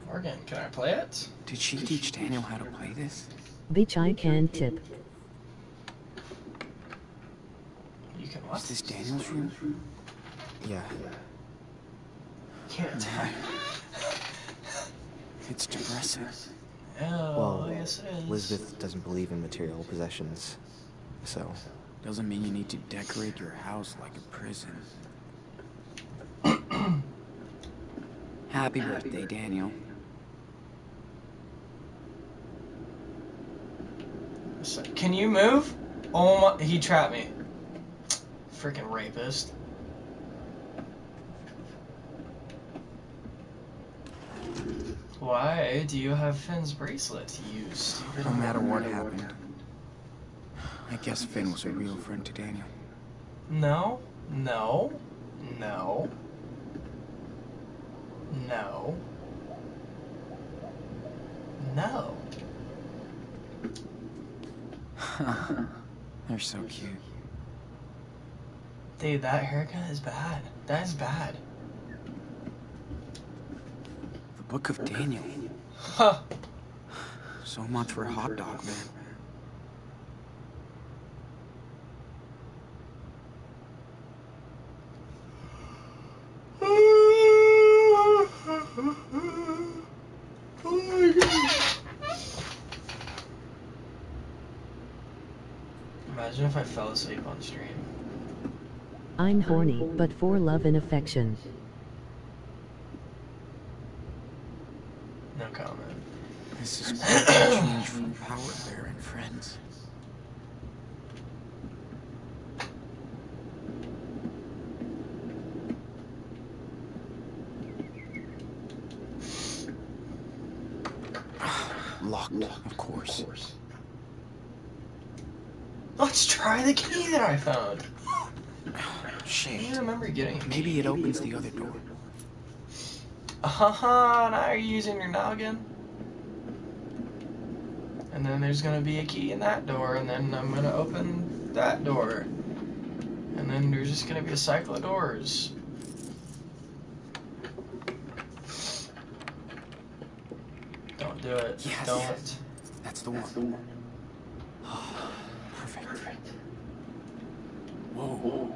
Morgan, can I play it? Did she teach Daniel how to play this? Bitch, I can tip. You can watch. Is this Daniel's room? Yeah. Can't tell. It's depressing. Well, yes it is. Elizabeth doesn't believe in material possessions, so... Doesn't mean you need to decorate your house like a prison. Happy birthday, Daniel. Can you move? Oh my... He trapped me. Freaking rapist. Why do you have Finn's bracelet, you stupid? No matter what happened, I guess Finn was a real friend to Daniel. No. They're so cute. Dude, that haircut is bad. That is bad. The Book of Daniel. Huh. So much for hot dog, man. Imagine if I fell asleep on stream. I'm horny, but for love and affection. No comment. This is quite a change from Power Bear and Friends. Locked, of course. Let's try the key that I found. Shit. I don't remember getting it. Maybe it opens the other door. Haha, now you're using your noggin. And then there's gonna be a key in that door, and then I'm gonna open that door. And then there's just gonna be a cycle of doors. Don't do it. Yes. Don't. That's the one. That's the one. Perfect. Whoa.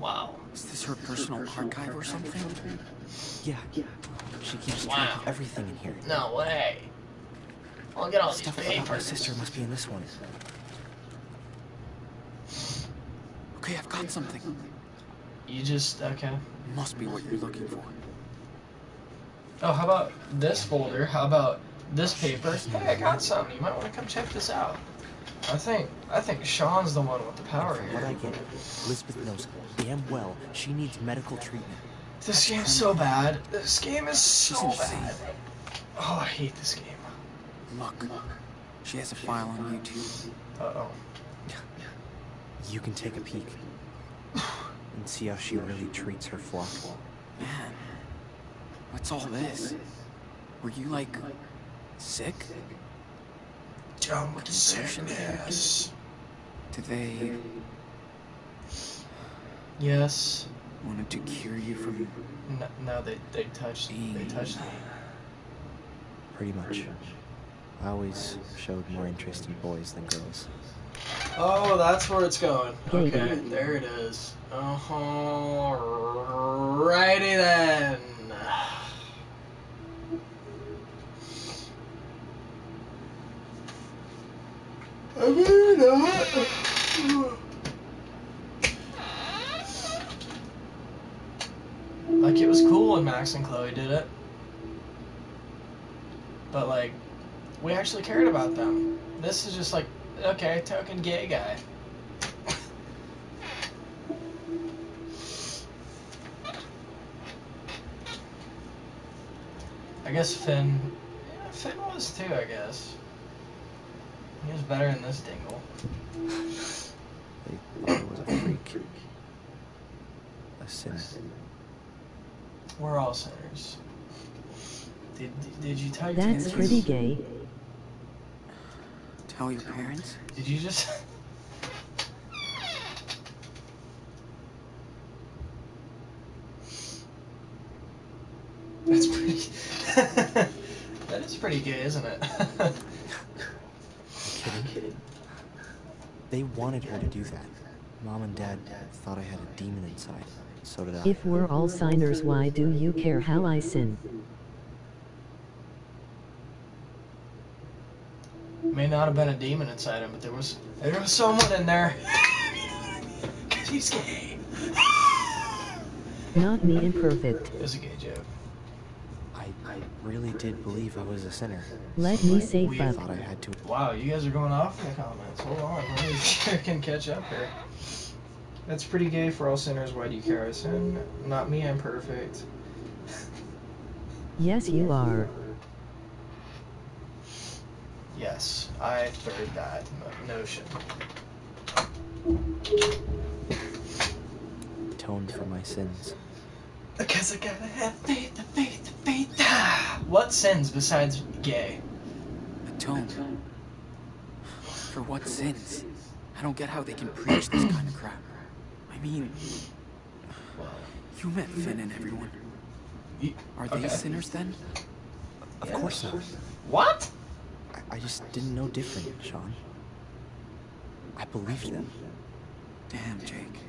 Wow. Is this her personal archive or something? Yeah. She keeps track of everything in here. No way. Look at all these papers. Stuff about my sister must be in this one. Okay, I've got something. You just... okay. Must be what you're looking for. Oh, how about this folder? How about this paper? Hey, I got something. You might want to come check this out. I think Sean's the one with the power here. What I get, Elizabeth knows damn well she needs medical treatment. This game's so bad. This game is so bad. Oh, I hate this game. Look, she has a file on YouTube. Uh-oh. You can take a peek and see how she really treats her flock. Man, what's all this? Were you, like, sick? Jump sickness. Did they... Yes. Wanted to cure you from... No, they touched me. Pretty much. I always showed more interest in boys than girls. Oh, that's where it's going. Okay, there it is. Alrighty then. I mean, like, it was cool when Max and Chloe did it. But, like, we actually cared about them. This is just like, okay, token gay guy. I guess Finn... yeah, Finn was too, I guess. He was better in this dingle. They thought it was a freak. A sinner. We're all sinners. Did you type in this? That's pretty gay. Tell your parents? Did you just... That's pretty... That is pretty gay, isn't it? Kidding. They wanted her to do that. Mom and Dad thought I had a demon inside. So did I. If we're all signers, why do you care how I sin? May not have been a demon inside him, but there was someone in there. Cause he's gay. Not me, imperfect. It was a gay joke. I really did believe I was a sinner. Let me say that. Thought I had to. Wow, you guys are going off in the comments. Hold on, let me can catch up here. That's pretty gay for all sinners. Why do you care? I sin. Not me. I'm perfect. Yes, you are. Yes, I third that notion. Atoned for my sins. Because I gotta have faith, faith. What sins besides gay? Atoned. For what sins? I don't get how they can preach this kind of crap. I mean, you met Finn and everyone. Are they sinners then? Of course not. What? I just didn't know different, Sean. I believed them. Damn, Jake.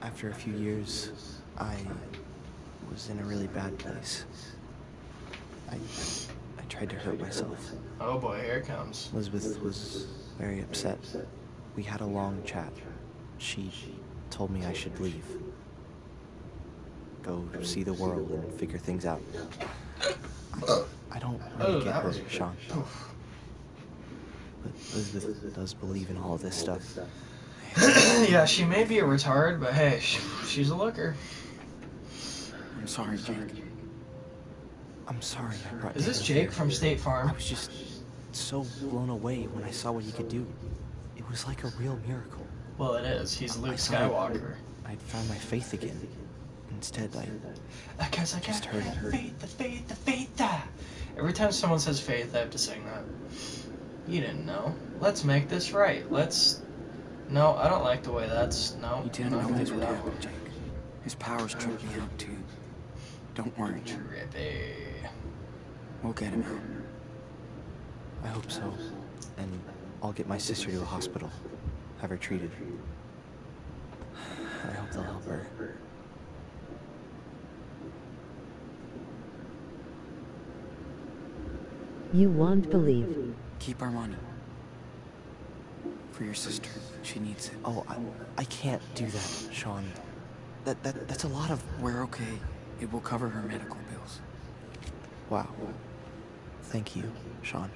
After a few years, I was in a really bad place. I tried to hurt myself. Oh boy, here it comes. Elizabeth was very upset. We had a long chat. She told me I should leave. Go see the world and figure things out. I don't really get her, Sean. But Elizabeth does believe in all this stuff. Yeah, she may be a retard, but hey, she's a looker. I'm sorry, Jake. I'm sorry. Is this Jake from State Farm? I was just so blown away when I saw what he could do. It was like a real miracle. Well, it is. He's Luke Skywalker. I'd found my faith again. Instead, I guess I just heard faith, faith. Every time someone says faith, I have to sing that. You didn't know. Let's make this right. Let's... No, I don't like the way that's... No, you didn't know this would happen, Jake. His powers tripped me out, too. Don't worry. Trippy. We'll get him out. I hope so. And I'll get my sister to a hospital. Have her treated. I hope they'll help her. You won't believe. Keep our money. For your sister. She needs it. Oh, I can't do that, Sean. That's a lot of... We're okay. It will cover her medical bills. Wow. Thank you, Sean.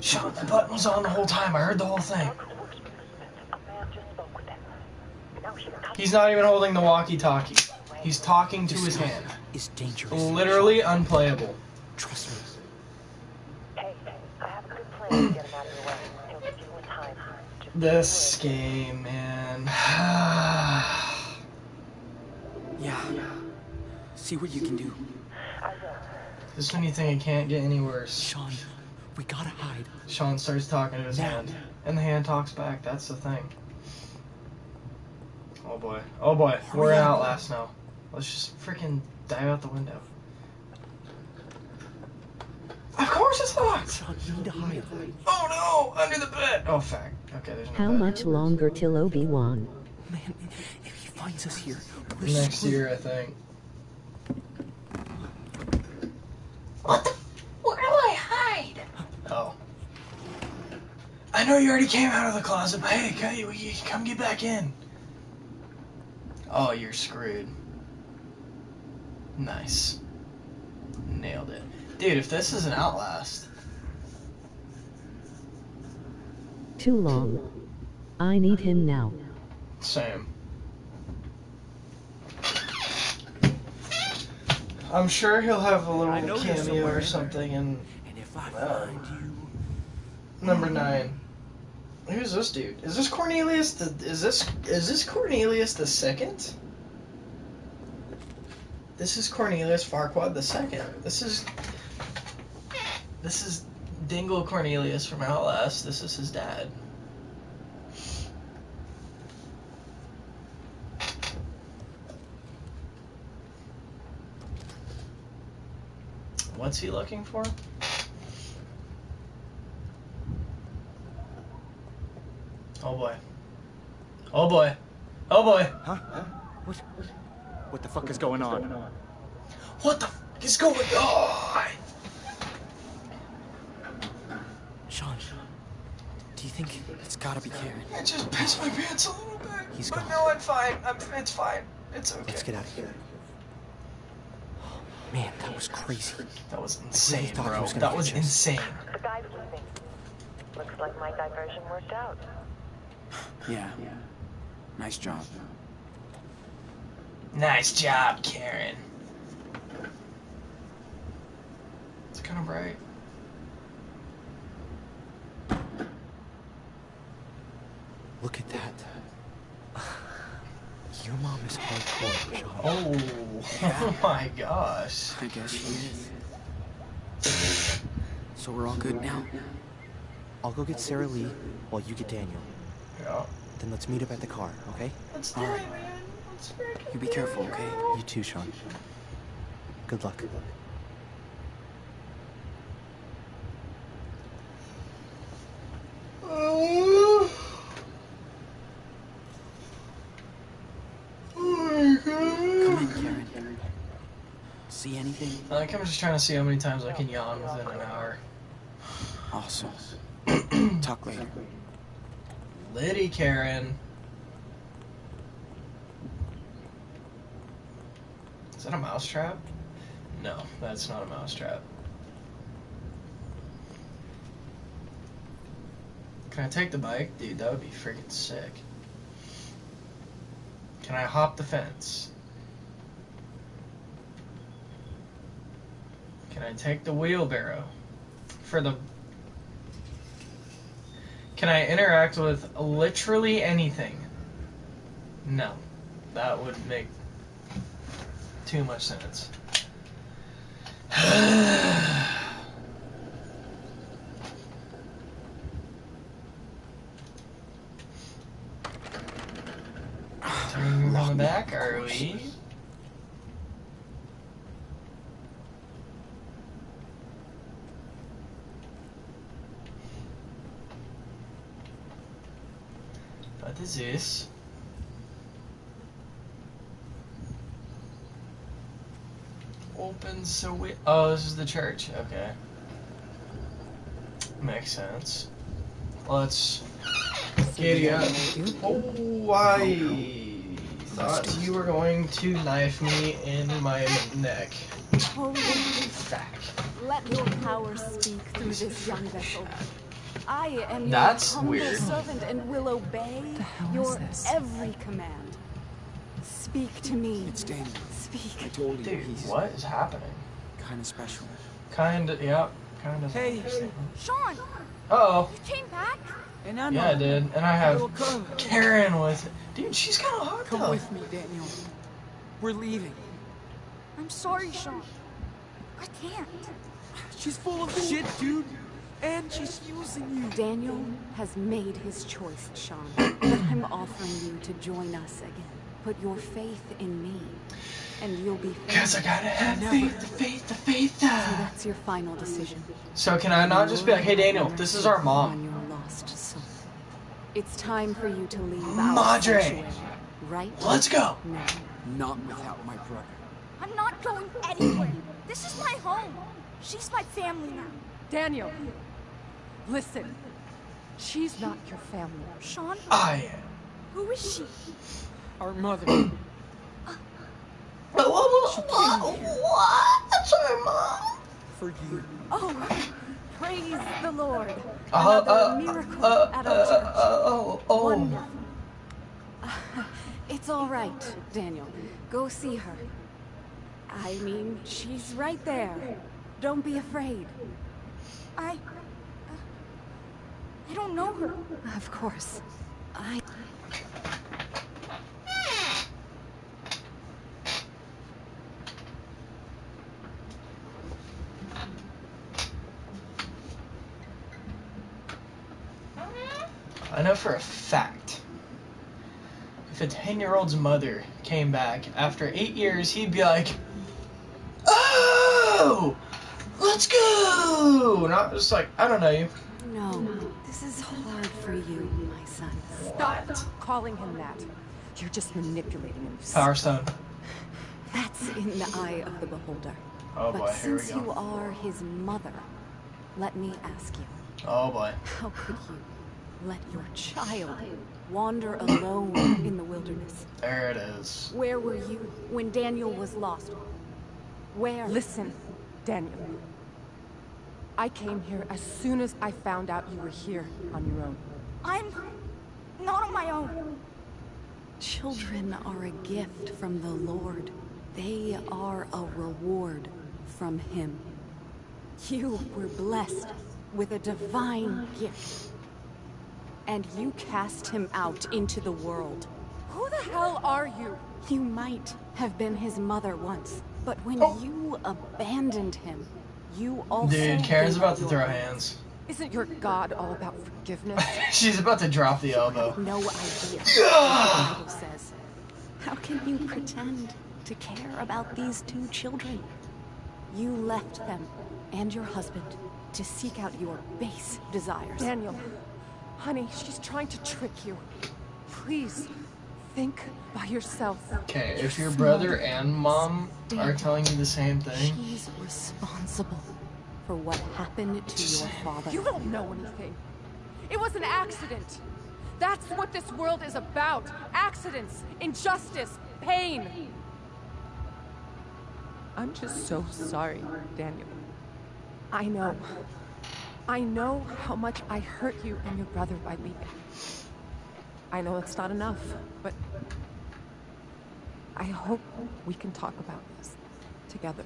Sean, the button was on the whole time. I heard the whole thing. He's not even holding the walkie-talkie. He's talking to his hand. It's dangerous. Literally unplayable. Trust me. Hey, I have a good plan to get him out of your way. He'll give you a time. This game, man. Yeah. See what you can do. There's anything it can't get any worse. Sean, we gotta hide. Sean starts talking to his hand. And the hand talks back. That's the thing. Oh boy. Oh boy. We're in Outlast now. Let's just freaking dive out the window. Of course it's locked! Oh no! Under the bed! Oh fuck. Okay, there's no bed. How much longer till Obi-Wan? Man, if he finds us here, we're next year, I think. What the? Where do I hide? Oh. I know you already came out of the closet, but hey, come get back in. Oh, you're screwed. Nice. Nailed it. Dude, if this is an Outlast. Too long. I need him now. Same. I'm sure he'll have a little cameo or something in... And if I find you... Number 9. Who's this dude? Is this Cornelius the... Is this Cornelius the second? This is Cornelius Farquaad the second. This is Dingle Cornelius from Outlast. This is his dad. What's he looking for? Oh boy. Oh boy. Oh boy. Huh? What the fuck is going on? What the fuck is going on? Sean, do you think it's gotta be Karen? I just pissed my pants a little bit. He's gone. But no, I'm fine. It's fine. It's okay. Let's get out of here. Oh, man, that was crazy. That was insane, bro. That was insane. The guy's leaving. Looks like my diversion worked out. Yeah. Nice job. Nice job, Karen. It's kind of bright. Look at that. Your mom is hardcore, Sean. Oh my gosh. I guess she is. So we're all good now? I'll go get Sarah Lee while you get Daniel. Yeah. Then let's meet up at the car, okay? Let's do it, man. Let's freaking You be careful, okay? You too, Sean. Good luck. I think I'm just trying to see how many times I can yawn within an hour. Awesome. Talk later. Liddy Karen. Is that a mousetrap? No, that's not a mousetrap. Can I take the bike? Dude, that would be freaking sick. Can I hop the fence? Can I take the wheelbarrow? Can I interact with literally anything? No. That would make too much sense. Turn on the back, are we? What is this? open so we... Oh, this is the church. Okay. Makes sense. Let's... Giddy up. Oh, I thought you were going to knife me in my neck. Holy fuck. Let your power speak through this young vessel. I am your humble servant and will obey your every command. Speak to me. It's Damon. Speak. I told you. Dude, what is happening? Kind of special. Kind of, yeah. Kind of. Hey, Sean. Uh-oh. You came back? And I know. Yeah, I did. And I have Karen with it. Dude, she's kind of hot. Come with me, Daniel. We're leaving. I'm sorry, Sean. I can't. She's full of shit, dude. And she's using you. Daniel has made his choice, Sean. But I'm offering you to join us again. Put your faith in me, and you'll be faithful. Because I gotta have faith, the faith, the faith. So that's your final decision. So can I not just be like, hey, Daniel, this is our mom. Your lost soul. It's time for you to leave Madre. Our sanctuary, right? Let's go. Now. Not without my brother. I'm not going anywhere. This is my home. She's my family now. Daniel, listen. She's not your family. Sean? I am. Who is she? Our mother. What? That's our mom? For you. Oh, praise the Lord. Another miracle at our church. Wonderful. It's all right, Daniel. Go see her. I mean, she's right there. Don't be afraid. I don't know her. Of course. I know for a fact, if a 10-year-old's mother came back after 8 years, he'd be like, oh! Let's go! Not just like, I don't know you. No, this is hard for you, my son. Stop calling him that. You're just manipulating him. Power Stone. That's in the eye of the beholder. Oh boy, here we go. But since you are his mother, let me ask you. Oh boy. How could you let your child wander alone in the wilderness? There it is. Where were you when Daniel was lost? Where? Listen, Daniel. I came here as soon as I found out you were here on your own. I'm not on my own. Children are a gift from the Lord. They are a reward from Him. You were blessed with a divine gift. And you cast him out into the world. Who the hell are you? You might have been his mother once, but when you abandoned him, you also... Dude, Karen's about to throw hands. Isn't your God all about forgiveness? She's about to drop the elbow. No idea what the Bible says. How can you pretend to care about these two children? You left them and your husband to seek out your base desires. Daniel, honey, she's trying to trick you. Please, think by yourself. Okay, if your brother and mom are telling you the same thing... She's responsible for what happened to your father. You don't know anything. It was an accident. That's what this world is about. Accidents, injustice, pain. I'm just so sorry, Daniel. I know. I know how much I hurt you and your brother by leaving. I know it's not enough, but I hope we can talk about this together.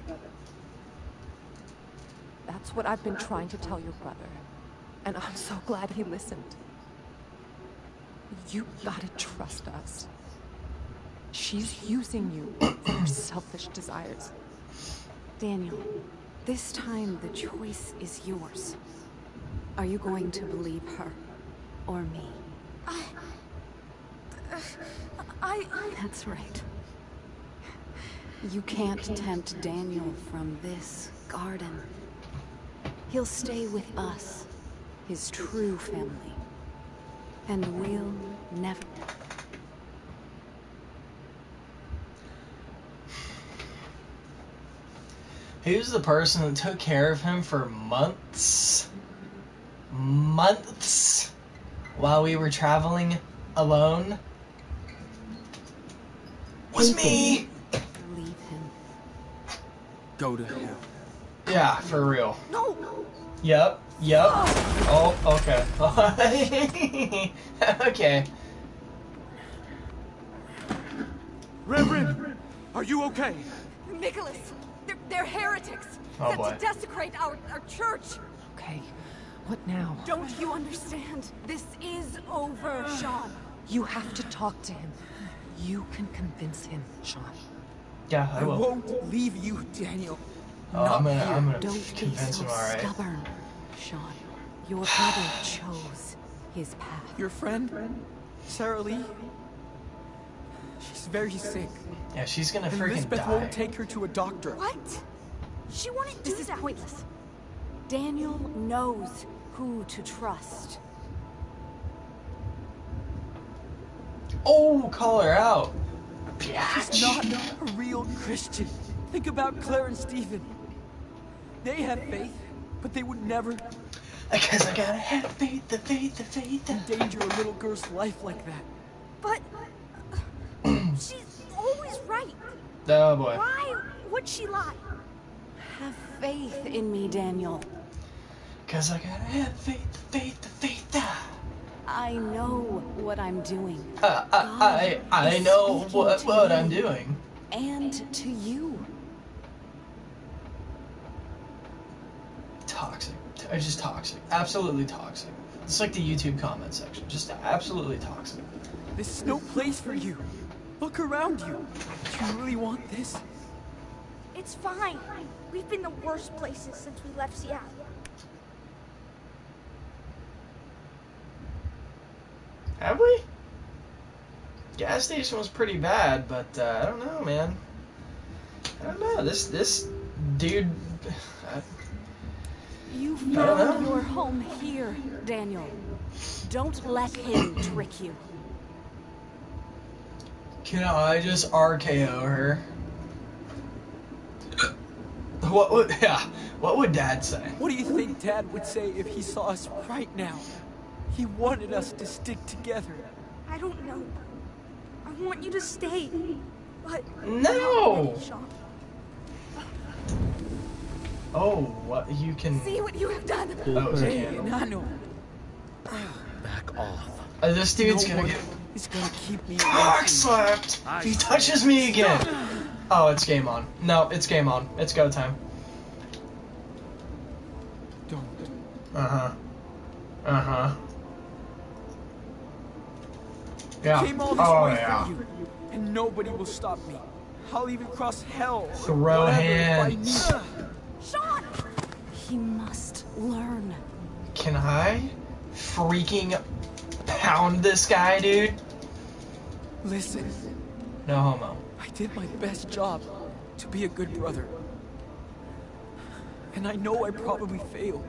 That's what I've been trying to tell your brother, and I'm so glad he listened. You gotta trust us. She's using you for her selfish desires. Daniel, this time the choice is yours. Are you going to believe her or me? That's right. You can't tempt Daniel from this garden. He'll stay with us, his true family. And we'll never... Who's the person that took care of him for months? Months? While we were traveling alone? Was me! Leave him. Go to hell. Yeah, for real. No! Yep. Oh, okay. Okay. Reverend, are you okay? Nicholas, they're heretics. Oh, boy. Set to desecrate our church. Okay, what now? Don't you understand? This is over, Sean. You have to talk to him. You can convince him, Sean. Yeah, I will. I won't leave you, Daniel. Oh, I'm gonna convince him, all right. Don't be so stubborn, Sean. Your brother chose his path. Your friend, Sarah Lee. She's very sick. Yeah, she's gonna freaking die. Elizabeth won't take her to a doctor. What? She wouldn't do that. This is pointless. Daniel knows who to trust. Oh, call her out. She's not a real Christian. Think about Claire and Stephen. They have faith, but they would never. I guess I gotta have faith, the faith. Endanger a little girl's life like that. But she's always right. Oh boy. Why would she lie? Have faith in me, Daniel. Cause I gotta have faith, the faith. I know what I'm doing. I know what I'm doing. And to you. Toxic. Just toxic. Absolutely toxic. It's like the YouTube comment section. Just absolutely toxic. This is no place for you. Look around you. Do you really want this? It's fine. We've been the worst places since we left Seattle. Have we? Gas station was pretty bad, but I don't know, man. I don't know. This dude. You found your home here, Daniel. Don't let him trick you. Can I just RKO her? What would Dad say? What do you think Dad would say if he saw us right now? He wanted us to stick together. I don't know. I want you to stay. But no. Oh, what you can see what you have done. Oh, Nano. Back off. This dude's gonna get. He's gonna keep me. Fuck slapped. If he touches me again. Oh, it's game on. No, it's game on. It's go time. Don't. Yeah. Came all this way for you, and nobody will stop me. I'll even cross hell. Throw hands. Sean! He must learn. Can I freaking pound this guy, dude? Listen. No homo. I did my best job to be a good brother. And I know I probably failed.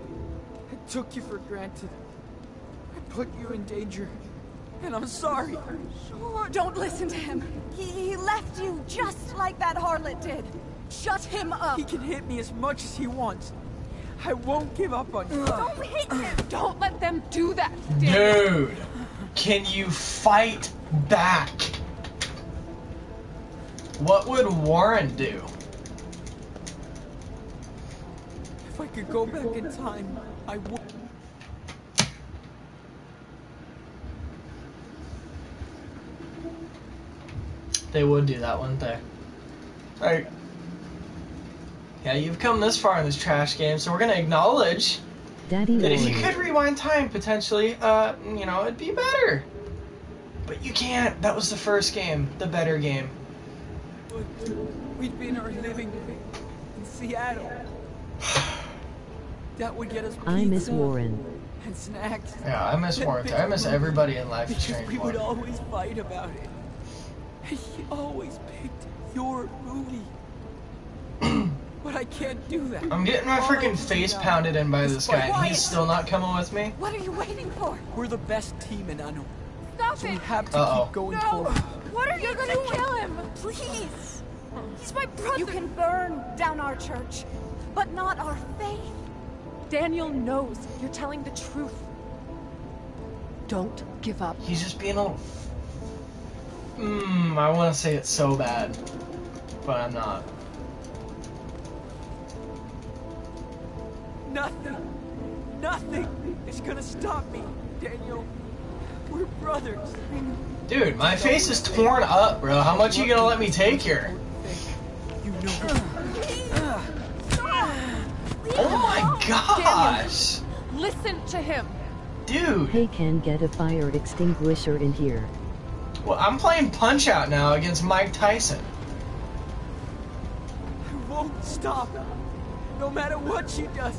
I took you for granted. I put you in danger. And I'm sorry. Sean, don't listen to him. He left you just like that harlot did. Shut him up. He can hit me as much as he wants. I won't give up on you. Don't hit him. Don't let them do that. Dude, can you fight back? What would Warren do? If I could go back in time, I would. They would do that, wouldn't they? Like, yeah, you've come this far in this trash game, so we're gonna acknowledge that if you could rewind time, potentially, you know, it'd be better. But you can't. That was the first game, the better game. We'd been living in Seattle. That would get us pizza. I miss Warren. And snacks. Yeah, I miss Warren. I miss everybody in Life is Strange 1. We would always fight about it. And he always picked your movie. But I can't do that. I'm getting my freaking face pounded in by this guy, and he's still not coming with me. What are you waiting for? We're the best team in Anu. Stop it! We have to keep going forward. What are you gonna do? Kill him, please. He's my brother. You can burn down our church. but not our faith. Daniel knows you're telling the truth. Don't give up. He's just being a... I want to say it so bad, but I'm not. Nothing, nothing is gonna stop me, Daniel. We're brothers. Dude, my face is torn up, bro. How much are you gonna let me take here? You know. Oh my gosh! Daniel, listen to him, dude. They can get a fire extinguisher in here. Well, I'm playing Punch Out now against Mike Tyson. I won't stop, no matter what she does.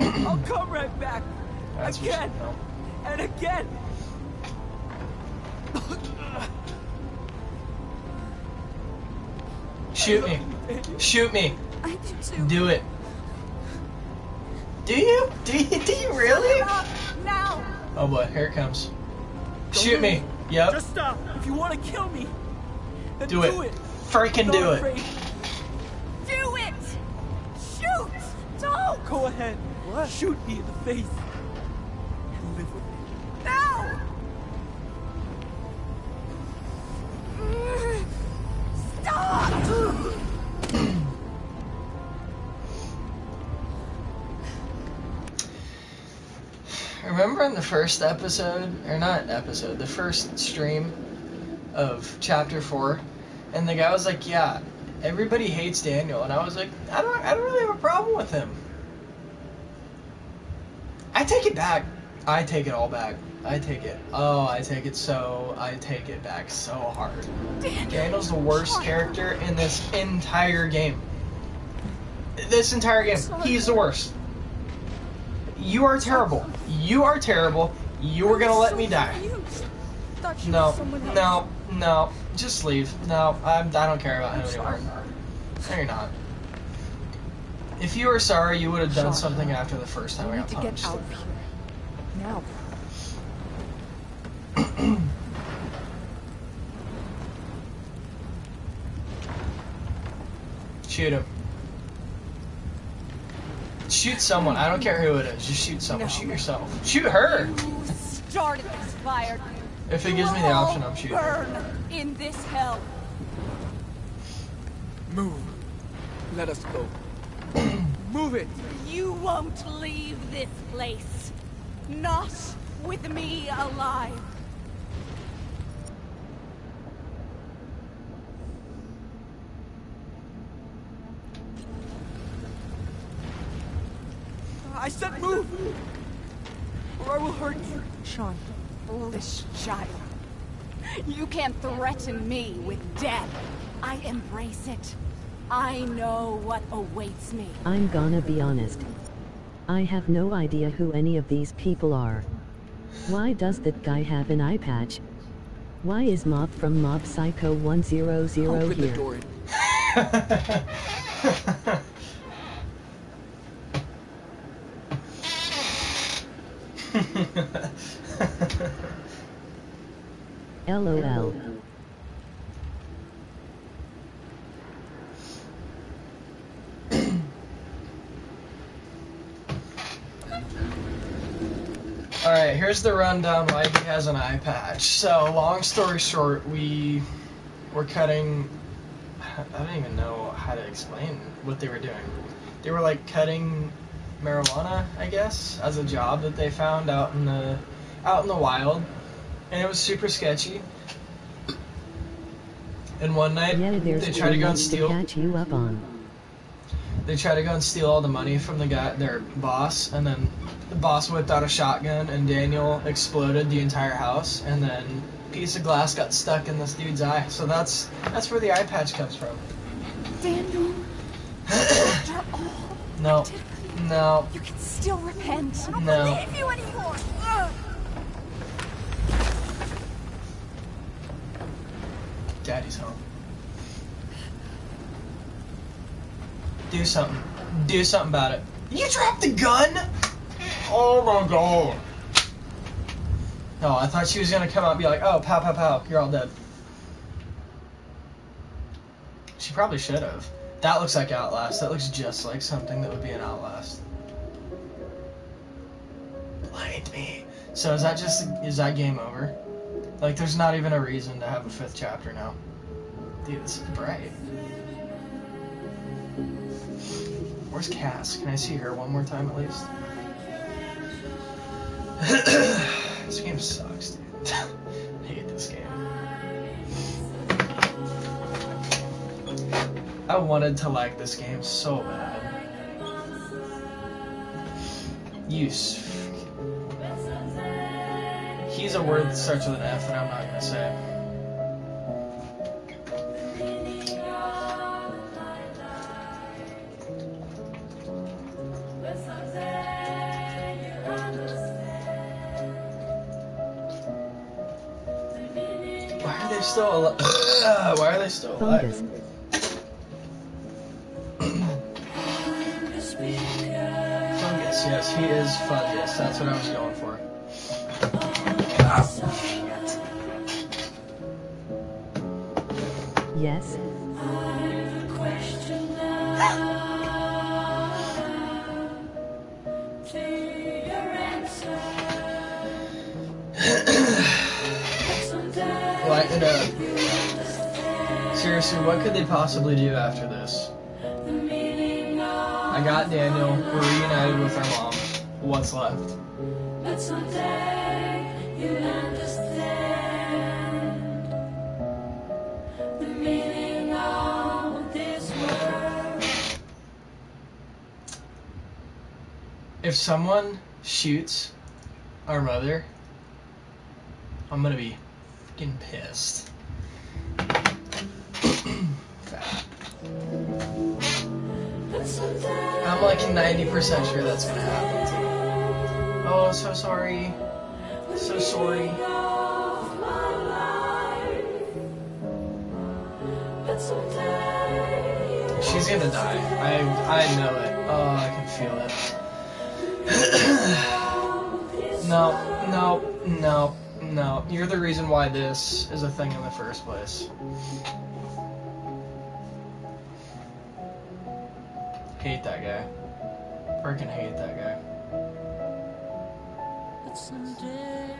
I'll come right back. That's again and again. Shoot me. Shoot me. I do too. Do it. Do you? Do you really? Stop now. Oh boy, here it comes. Shoot me. Yep. Just stop. If you want to kill me, then do it. Freaking do it. Do it. Shoot. Don't. Go ahead. What? Shoot me in the face. And live with me. Now. Stop. Remember in the first episode, or not episode, the first stream of chapter 4, and the guy was like, yeah, everybody hates Daniel, and I was like, I don't really have a problem with him. I take it back. I take it all back. I take it. Oh, I take it back so hard. Daniel's the worst character in this entire game. This entire game, he's the worst. You are terrible. You are terrible. You are gonna let me die. No, no, no. Just leave. No, I don't care about him anymore. No, you're not. If you were sorry, you would have done something after the first time I got punched. Now. Shoot him. Shoot someone. I don't care who it is. Just shoot someone. No. Shoot yourself. Shoot her. You started this fire. If it gives me the option, I'm shooting her. In this hell. Move. Let us go. Move it. You won't leave this place. Not with me alive. I said move, or I will hurt you. Sean, foolish child. You can't threaten me with death. I embrace it. I know what awaits me. I'm gonna be honest. I have no idea who any of these people are. Why does that guy have an eye patch? Why is Mob from Mob Psycho 100 here? The door in. LOL. Alright, here's the rundown why he has an eye patch. So, long story short, we're cutting... I don't even know how to explain what they were doing. They were like cutting marijuana, I guess, as a job that they found out in the wild, and it was super sketchy. And one night, they tried to go and steal. They tried to go and steal all the money from the guy, their boss, and then the boss whipped out a shotgun, and Daniel exploded the entire house, and then a piece of glass got stuck in this dude's eye. So that's where the eye patch comes from. Daniel, after all, no. No. You can still repent. I don't believe you anymore. Ugh. Daddy's home. Do something. Do something about it. You dropped the gun? Oh my god. No, I thought she was gonna come out and be like, oh, pow, pow, pow, you're all dead. She probably should have. That looks like Outlast. That looks just like something that would be in Outlast. Blind me. So is that just, is that game over? Like, there's not even a reason to have a 5th chapter now. Dude, this is bright. Where's Cass? Can I see her one more time at least? This game sucks, dude. I hate this game. I wanted to like this game so bad. He's a word that starts with an F that I'm not gonna say. Why are they still alive? Why are they still alive? Yes, he is fun. Yes, that's what I was going for. Ah. Yes. Lighten it up. Seriously, what could they possibly do after this? I got Daniel, we're reunited with our mom. What's left? But someday you'll understand the meaning of this world. If someone shoots our mother, I'm gonna be fucking pissed. I'm like 90% sure that's gonna happen too. Oh, so sorry. So sorry. She's gonna die. I know it. Oh, I can feel it. No. You're the reason why this is a thing in the first place. Hate that guy. Freaking hate that guy. But someday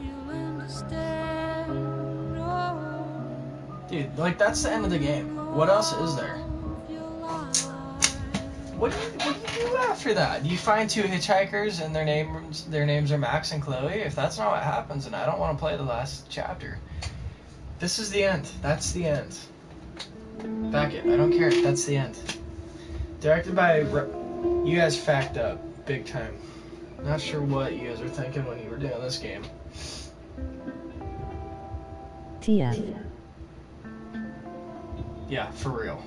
you'll understand. Oh. Dude, like that's the end of the game. What else is there? What do you do after that? Do you find 2 hitchhikers and their names are Max and Chloe? If that's not what happens, and I don't want to play the last chapter. This is the end. That's the end. Back it. I don't care. That's the end. Directed by... You guys facked up big time. Not sure what you guys were thinking when you were doing this game. Tia. Yeah, for real.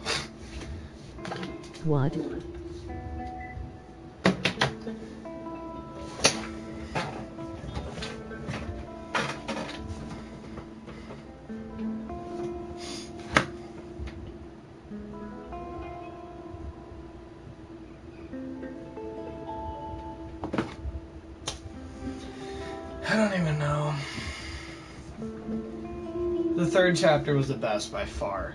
What? Third chapter was the best by far,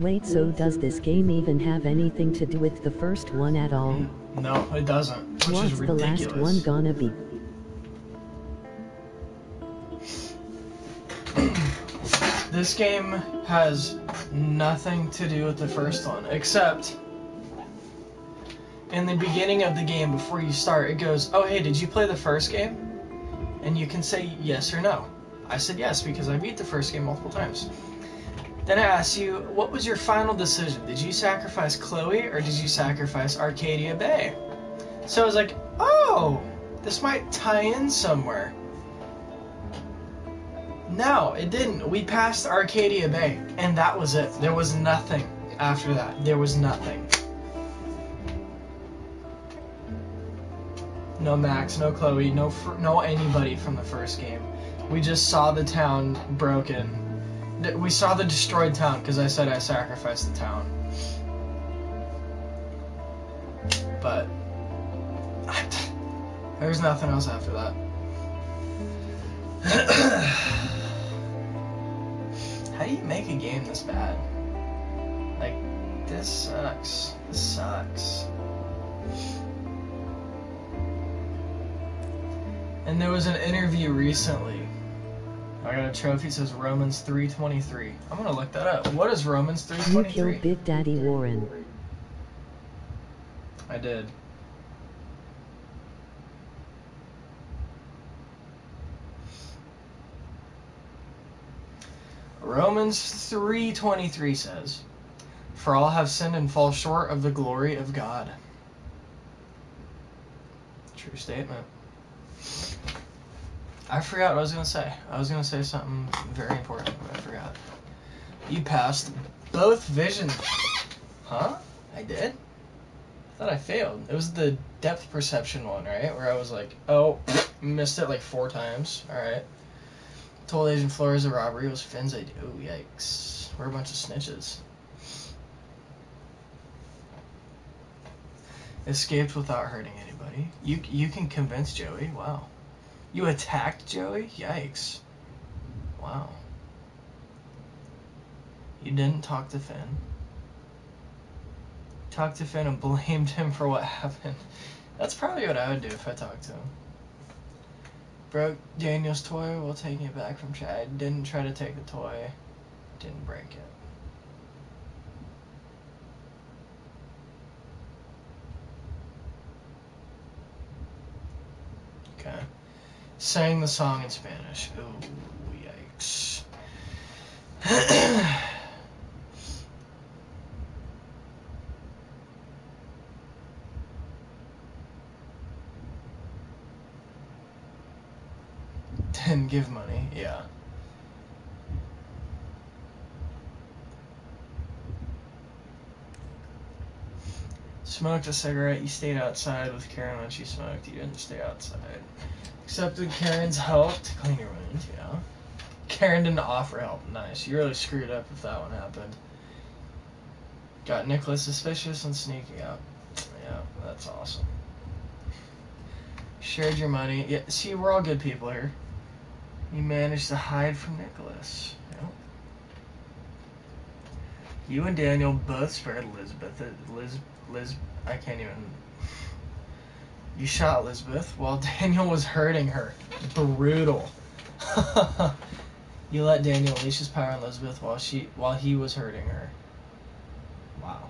Wait, so does this game even have anything to do with the first one at all? No, it doesn't, which is ridiculous. What's the last one gonna be? This game has nothing to do with the first one, except in the beginning of the game before you start, it goes, oh hey, did you play the first game? And you can say yes or no. I said yes because I beat the first game multiple times. Then I asked you, what was your final decision? Did you sacrifice Chloe or did you sacrifice Arcadia Bay? So I was like, oh, this might tie in somewhere. No, it didn't. We passed Arcadia Bay and that was it. There was nothing after that. There was nothing. No Max, no Chloe, no anybody from the first game. We just saw the town broken. We saw the destroyed town because I said I sacrificed the town. But there's nothing else after that. How do you make a game this bad? Like, This sucks. This sucks. And there was an interview recently. I got a trophy that says Romans 3:23. I'm gonna look that up. What is Romans 3:23? You killed Big Daddy Warren. I did. Romans 3:23 says, "For all have sinned and fall short of the glory of God." True statement. I forgot what I was going to say. I was going to say something very important, but I forgot. You passed both vision. Huh? I did? I thought I failed. It was the depth perception one, right? Where I was like, oh, missed it like 4 times. Alright. Told Agent Flores a robbery was Finn's idea. Oh, yikes. We're a bunch of snitches. Escaped without hurting anybody. You can convince Joey. Wow. You attacked Joey? Yikes. Wow. You didn't talk to Finn. Talked to Finn and blamed him for what happened. That's probably what I would do if I talked to him. Broke Daniel's toy while taking it back from Chad. Didn't try to take the toy. Didn't break it. Okay. Sang the song in Spanish. Ooh, yikes. Didn't give money, yeah. Smoked a cigarette. You stayed outside with Karen when she smoked. You didn't stay outside. Accepted Karen's help to clean your wounds, yeah. Karen didn't offer help. Nice. You really screwed up if that one happened. Got Nicholas suspicious and sneaking out. Yeah, that's awesome. Shared your money. Yeah, see, we're all good people here. You managed to hide from Nicholas. Yeah. You and Daniel both spared Elizabeth. I can't even... You shot Elizabeth while Daniel was hurting her. Brutal. You let Daniel unleash his power on Elizabeth while he was hurting her. Wow.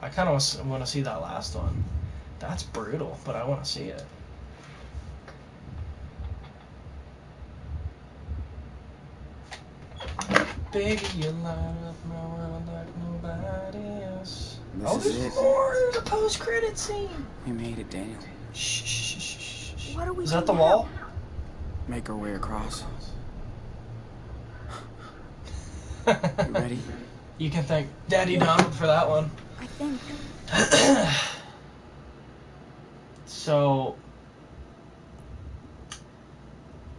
I kind of want to see that last one. That's brutal, but I want to see it. Baby, you light up my world like nobody else. This oh, there's more! There's a post-credit scene! We made it, Daniel. Shh, shh, shh, shh. What are we doing? Is that the wall? Make our way across. You ready? You can thank Daddy Donald for that one. I think.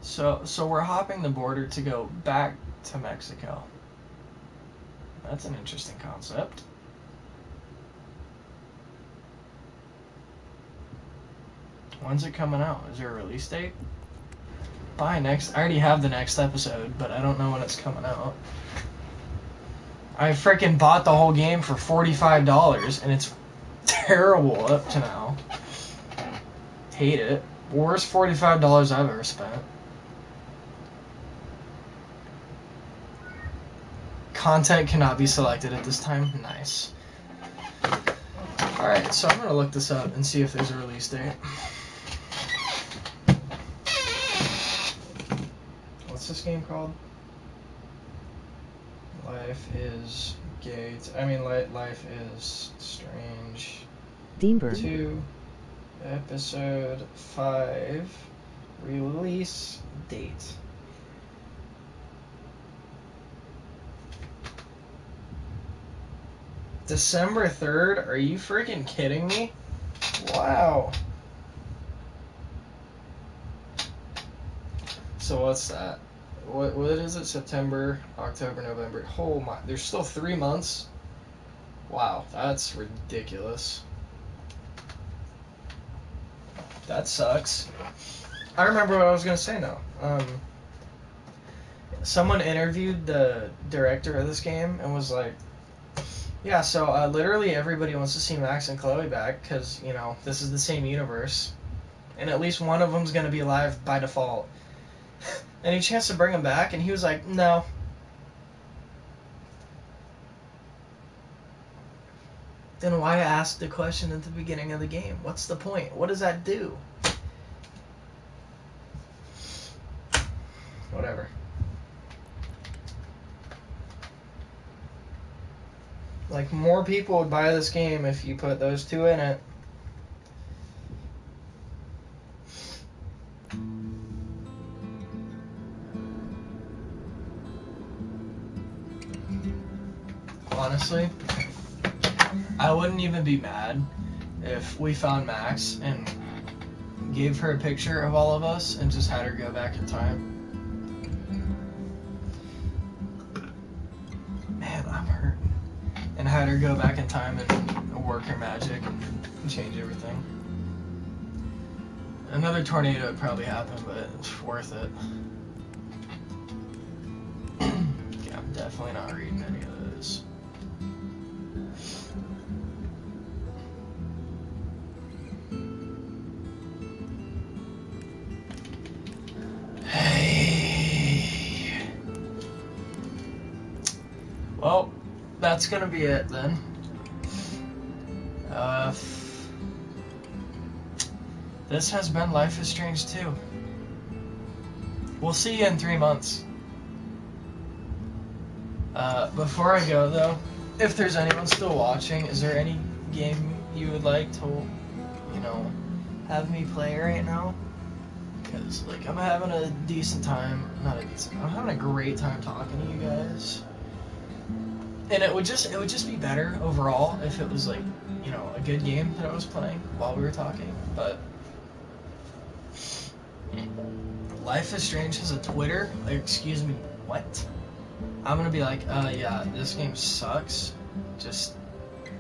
So we're hopping the border to go back to Mexico. That's an interesting concept. When's it coming out? Is there a release date? By next... I already have the next episode, but I don't know when it's coming out. I freaking bought the whole game for $45, and it's terrible up to now. Hate it. Worst $45 I've ever spent. Content cannot be selected at this time. Nice. Alright, so I'm going to look this up and see if there's a release date. What's this game called? Life is Gate. I mean, Life is Strange 2, Episode 5, release date. December 3rd? Are you freaking kidding me? Wow. So what's that? What is it? September, October, November. Oh my, there's still 3 months? Wow, that's ridiculous. That sucks. I remember what I was going to say now. someone interviewed the director of this game and was like, yeah, so literally everybody wants to see Max and Chloe back because, you know, this is the same universe. And at least one of them's going to be alive by default. Any chance to bring him back? And he was like, no. Then why ask the question at the beginning of the game? What's the point? What does that do? Whatever. Like, more people would buy this game if you put those two in it. Honestly, I wouldn't even be mad if we found Max and gave her a picture of all of us and just had her go back in time. Man, I'm hurting. And had her go back in time and work her magic and change everything. Another tornado would probably happen, but it's worth it. Yeah, I'm definitely not reading any of those. Well, that's gonna be it then. This has been Life is Strange 2. We'll see you in 3 months. Before I go though, if there's anyone still watching, is there any game you would like to, you know, have me play right now? Because, like, I'm having a decent time, I'm having a great time talking to you guys. And it would just be better overall if it was, like, you know, a good game that I was playing while we were talking. But Life is Strange has a Twitter. Like, excuse me, what? I'm gonna be like, yeah, this game sucks. Just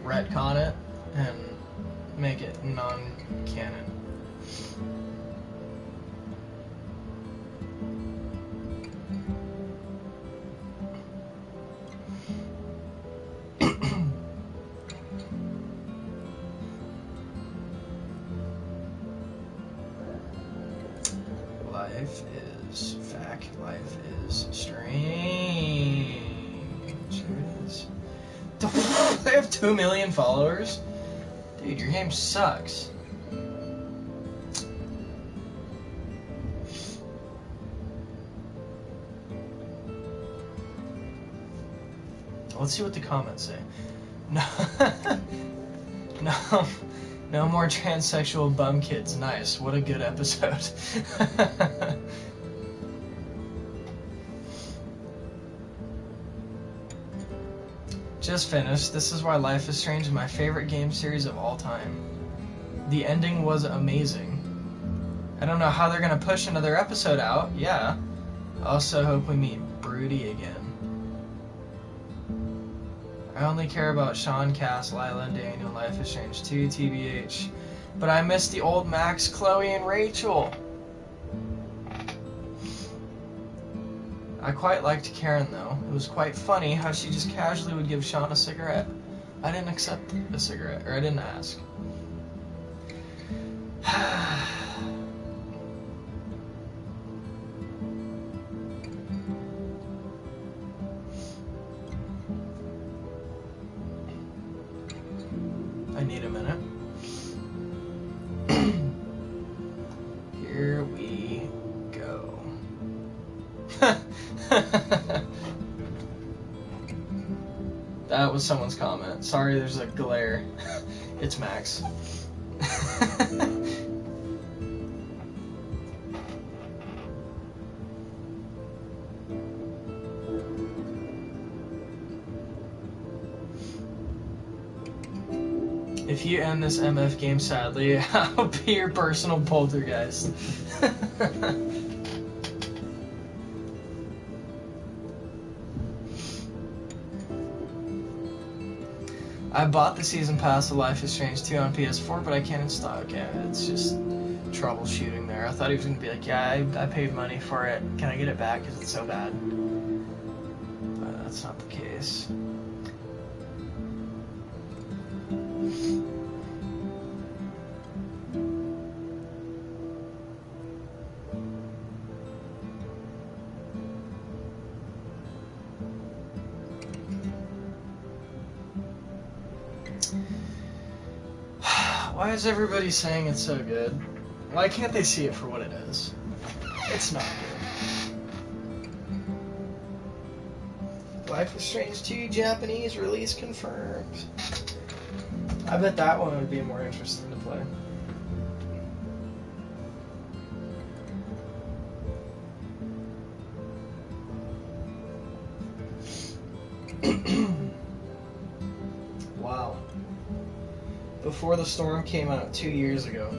retcon it and make it non-canon. Life is strange. Here it is. They have 2 million followers? Dude, your game sucks. Let's see what the comments say. No, no more transsexual bum kids. Nice. What a good episode. Just finished. This is why Life is Strange is my favorite game series of all time. The ending was amazing. I don't know how they're gonna push another episode out. Yeah. I also hope we meet Broody again. I only care about Sean, Cass, Lila, and Daniel. Life is Strange 2, TBH. But I miss the old Max, Chloe, and Rachel. I quite liked Karen, though. It was quite funny how she just casually would give Sean a cigarette. I didn't accept a cigarette, or I didn't ask. I need a minute. Here we go. That was someone's comment. Sorry, there's a glare. It's Max. If you end this MF game sadly, I'll be your personal poltergeist. I bought the season pass of Life is Strange 2 on PS4, but I can't install it. Okay, it's just troubleshooting there. I thought he was going to be like, yeah, I paid money for it. Can I get it back? Because it's so bad. that's not the case. Why is everybody saying it's so good? Why can't they see it for what it is? It's not good. Life is Strange 2 Japanese release confirmed. I bet that one would be more interesting to play. Before the Storm came out 2 years ago.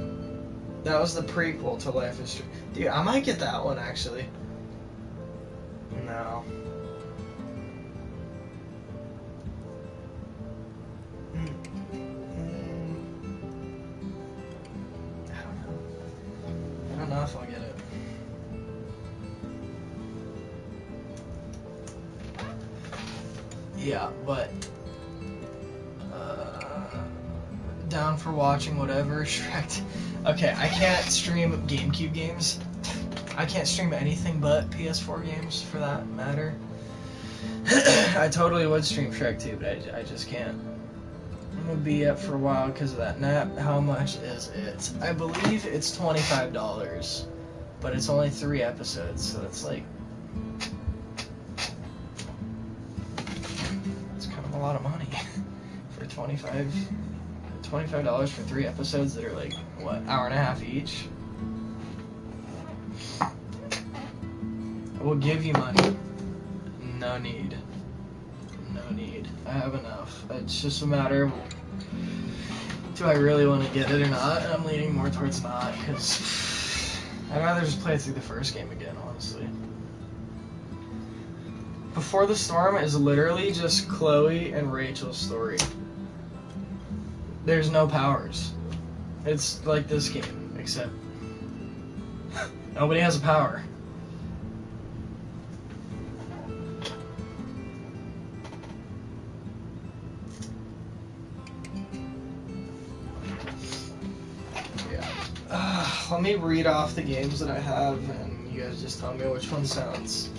That was the prequel to Life is Strange. Dude, I might get that one actually. No. I don't know. I don't know if I'll get it. Yeah, but down for watching whatever. Shrek. Okay, I can't stream GameCube games. I can't stream anything but PS4 games for that matter. I totally would stream Shrek 2, but I just can't. I'm gonna be up for a while because of that nap. How much is it? I believe it's $25, but it's only 3 episodes, so that's like. It's kind of a lot of money for $25 for 3 episodes that are like, what, hour and a half each? I will give you money. No need. No need. I have enough. It's just a matter of, do I really want to get it or not? And I'm leaning more towards not, because I'd rather just play through the first game again, honestly. Before the Storm is literally just Chloe and Rachel's story. There's no powers. It's like this game, except nobody has a power. Yeah. Let me read off the games that I have, and you guys just tell me which one sounds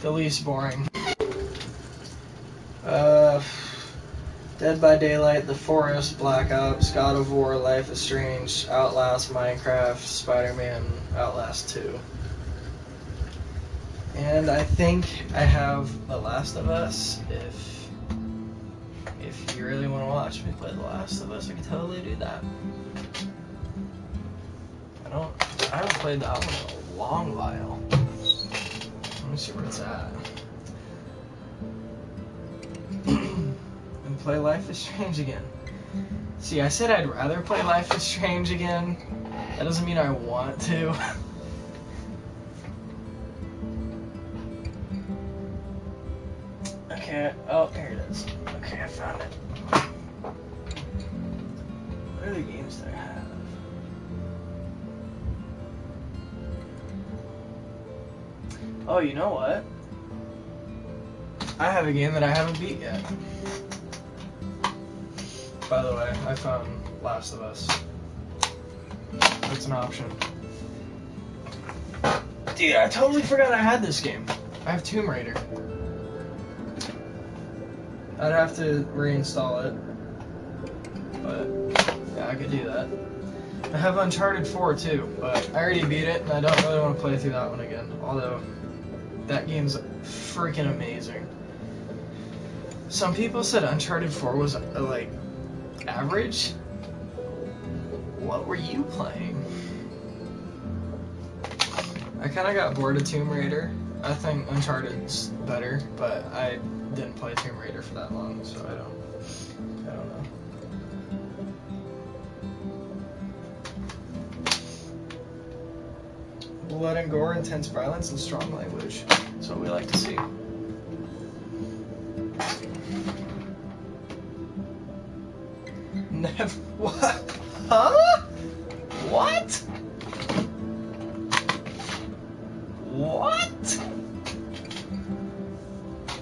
the least boring. Dead by Daylight, The Forest, Black Ops, God of War, Life is Strange, Outlast, Minecraft, Spider-Man, Outlast 2. And I think I have The Last of Us. If you really want to watch me play The Last of Us, I can totally do that. I haven't played that one in a long while. Let me see where it's at. Play Life is Strange again. See, I said I'd rather play Life is Strange again. That doesn't mean I want to. Okay, oh, there it is. Okay, I found it. What are the games that I have? Oh, you know what? I have a game that I haven't beat yet. By the way, I found Last of Us. That's an option. Dude, I totally forgot I had this game. I have Tomb Raider. I'd have to reinstall it. But, yeah, I could do that. I have Uncharted 4 too, but I already beat it, and I don't really want to play through that one again. Although, that game's freaking amazing. Some people said Uncharted 4 was, like, average? What were you playing? I kind of got bored of Tomb Raider. I think Uncharted's better, but I didn't play Tomb Raider for that long, so I don't know. Blood and gore, intense violence, and strong language. That's what we like to see. What? Huh? What? What?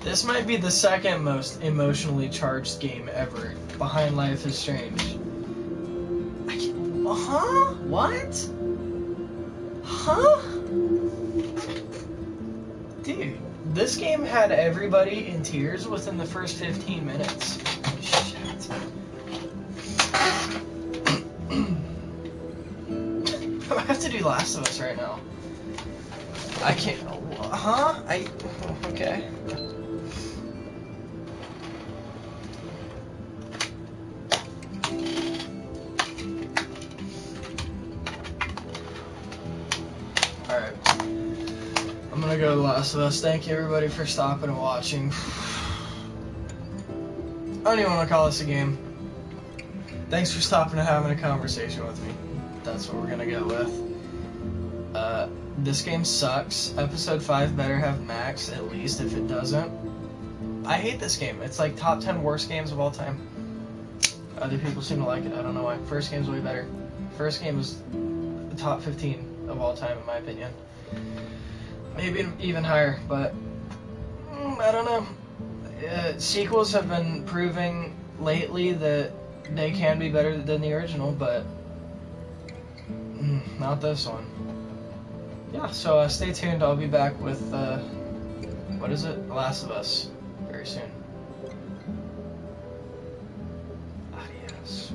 This might be the second most emotionally charged game ever, behind Life is Strange. I can't, huh? What? Huh? Dude, this game had everybody in tears within the first 15 minutes. Shit. I have to do Last of Us right now. I can't, huh? Okay. Go to The Last of Us. Thank you everybody for stopping and watching. I don't even want to call this a game. Thanks for stopping and having a conversation with me. That's what we're gonna go with. This game sucks. Episode 5 better have Max, at least. If it doesn't, I hate this game. It's like top 10 worst games of all time. Other people seem to like it. I don't know why. First game's way better. First game was the top 15 of all time in my opinion. Maybe even higher, but I don't know. Sequels have been proving lately that they can be better than the original, but not this one. Yeah, so stay tuned. I'll be back with, what is it? The Last of Us very soon. Adios.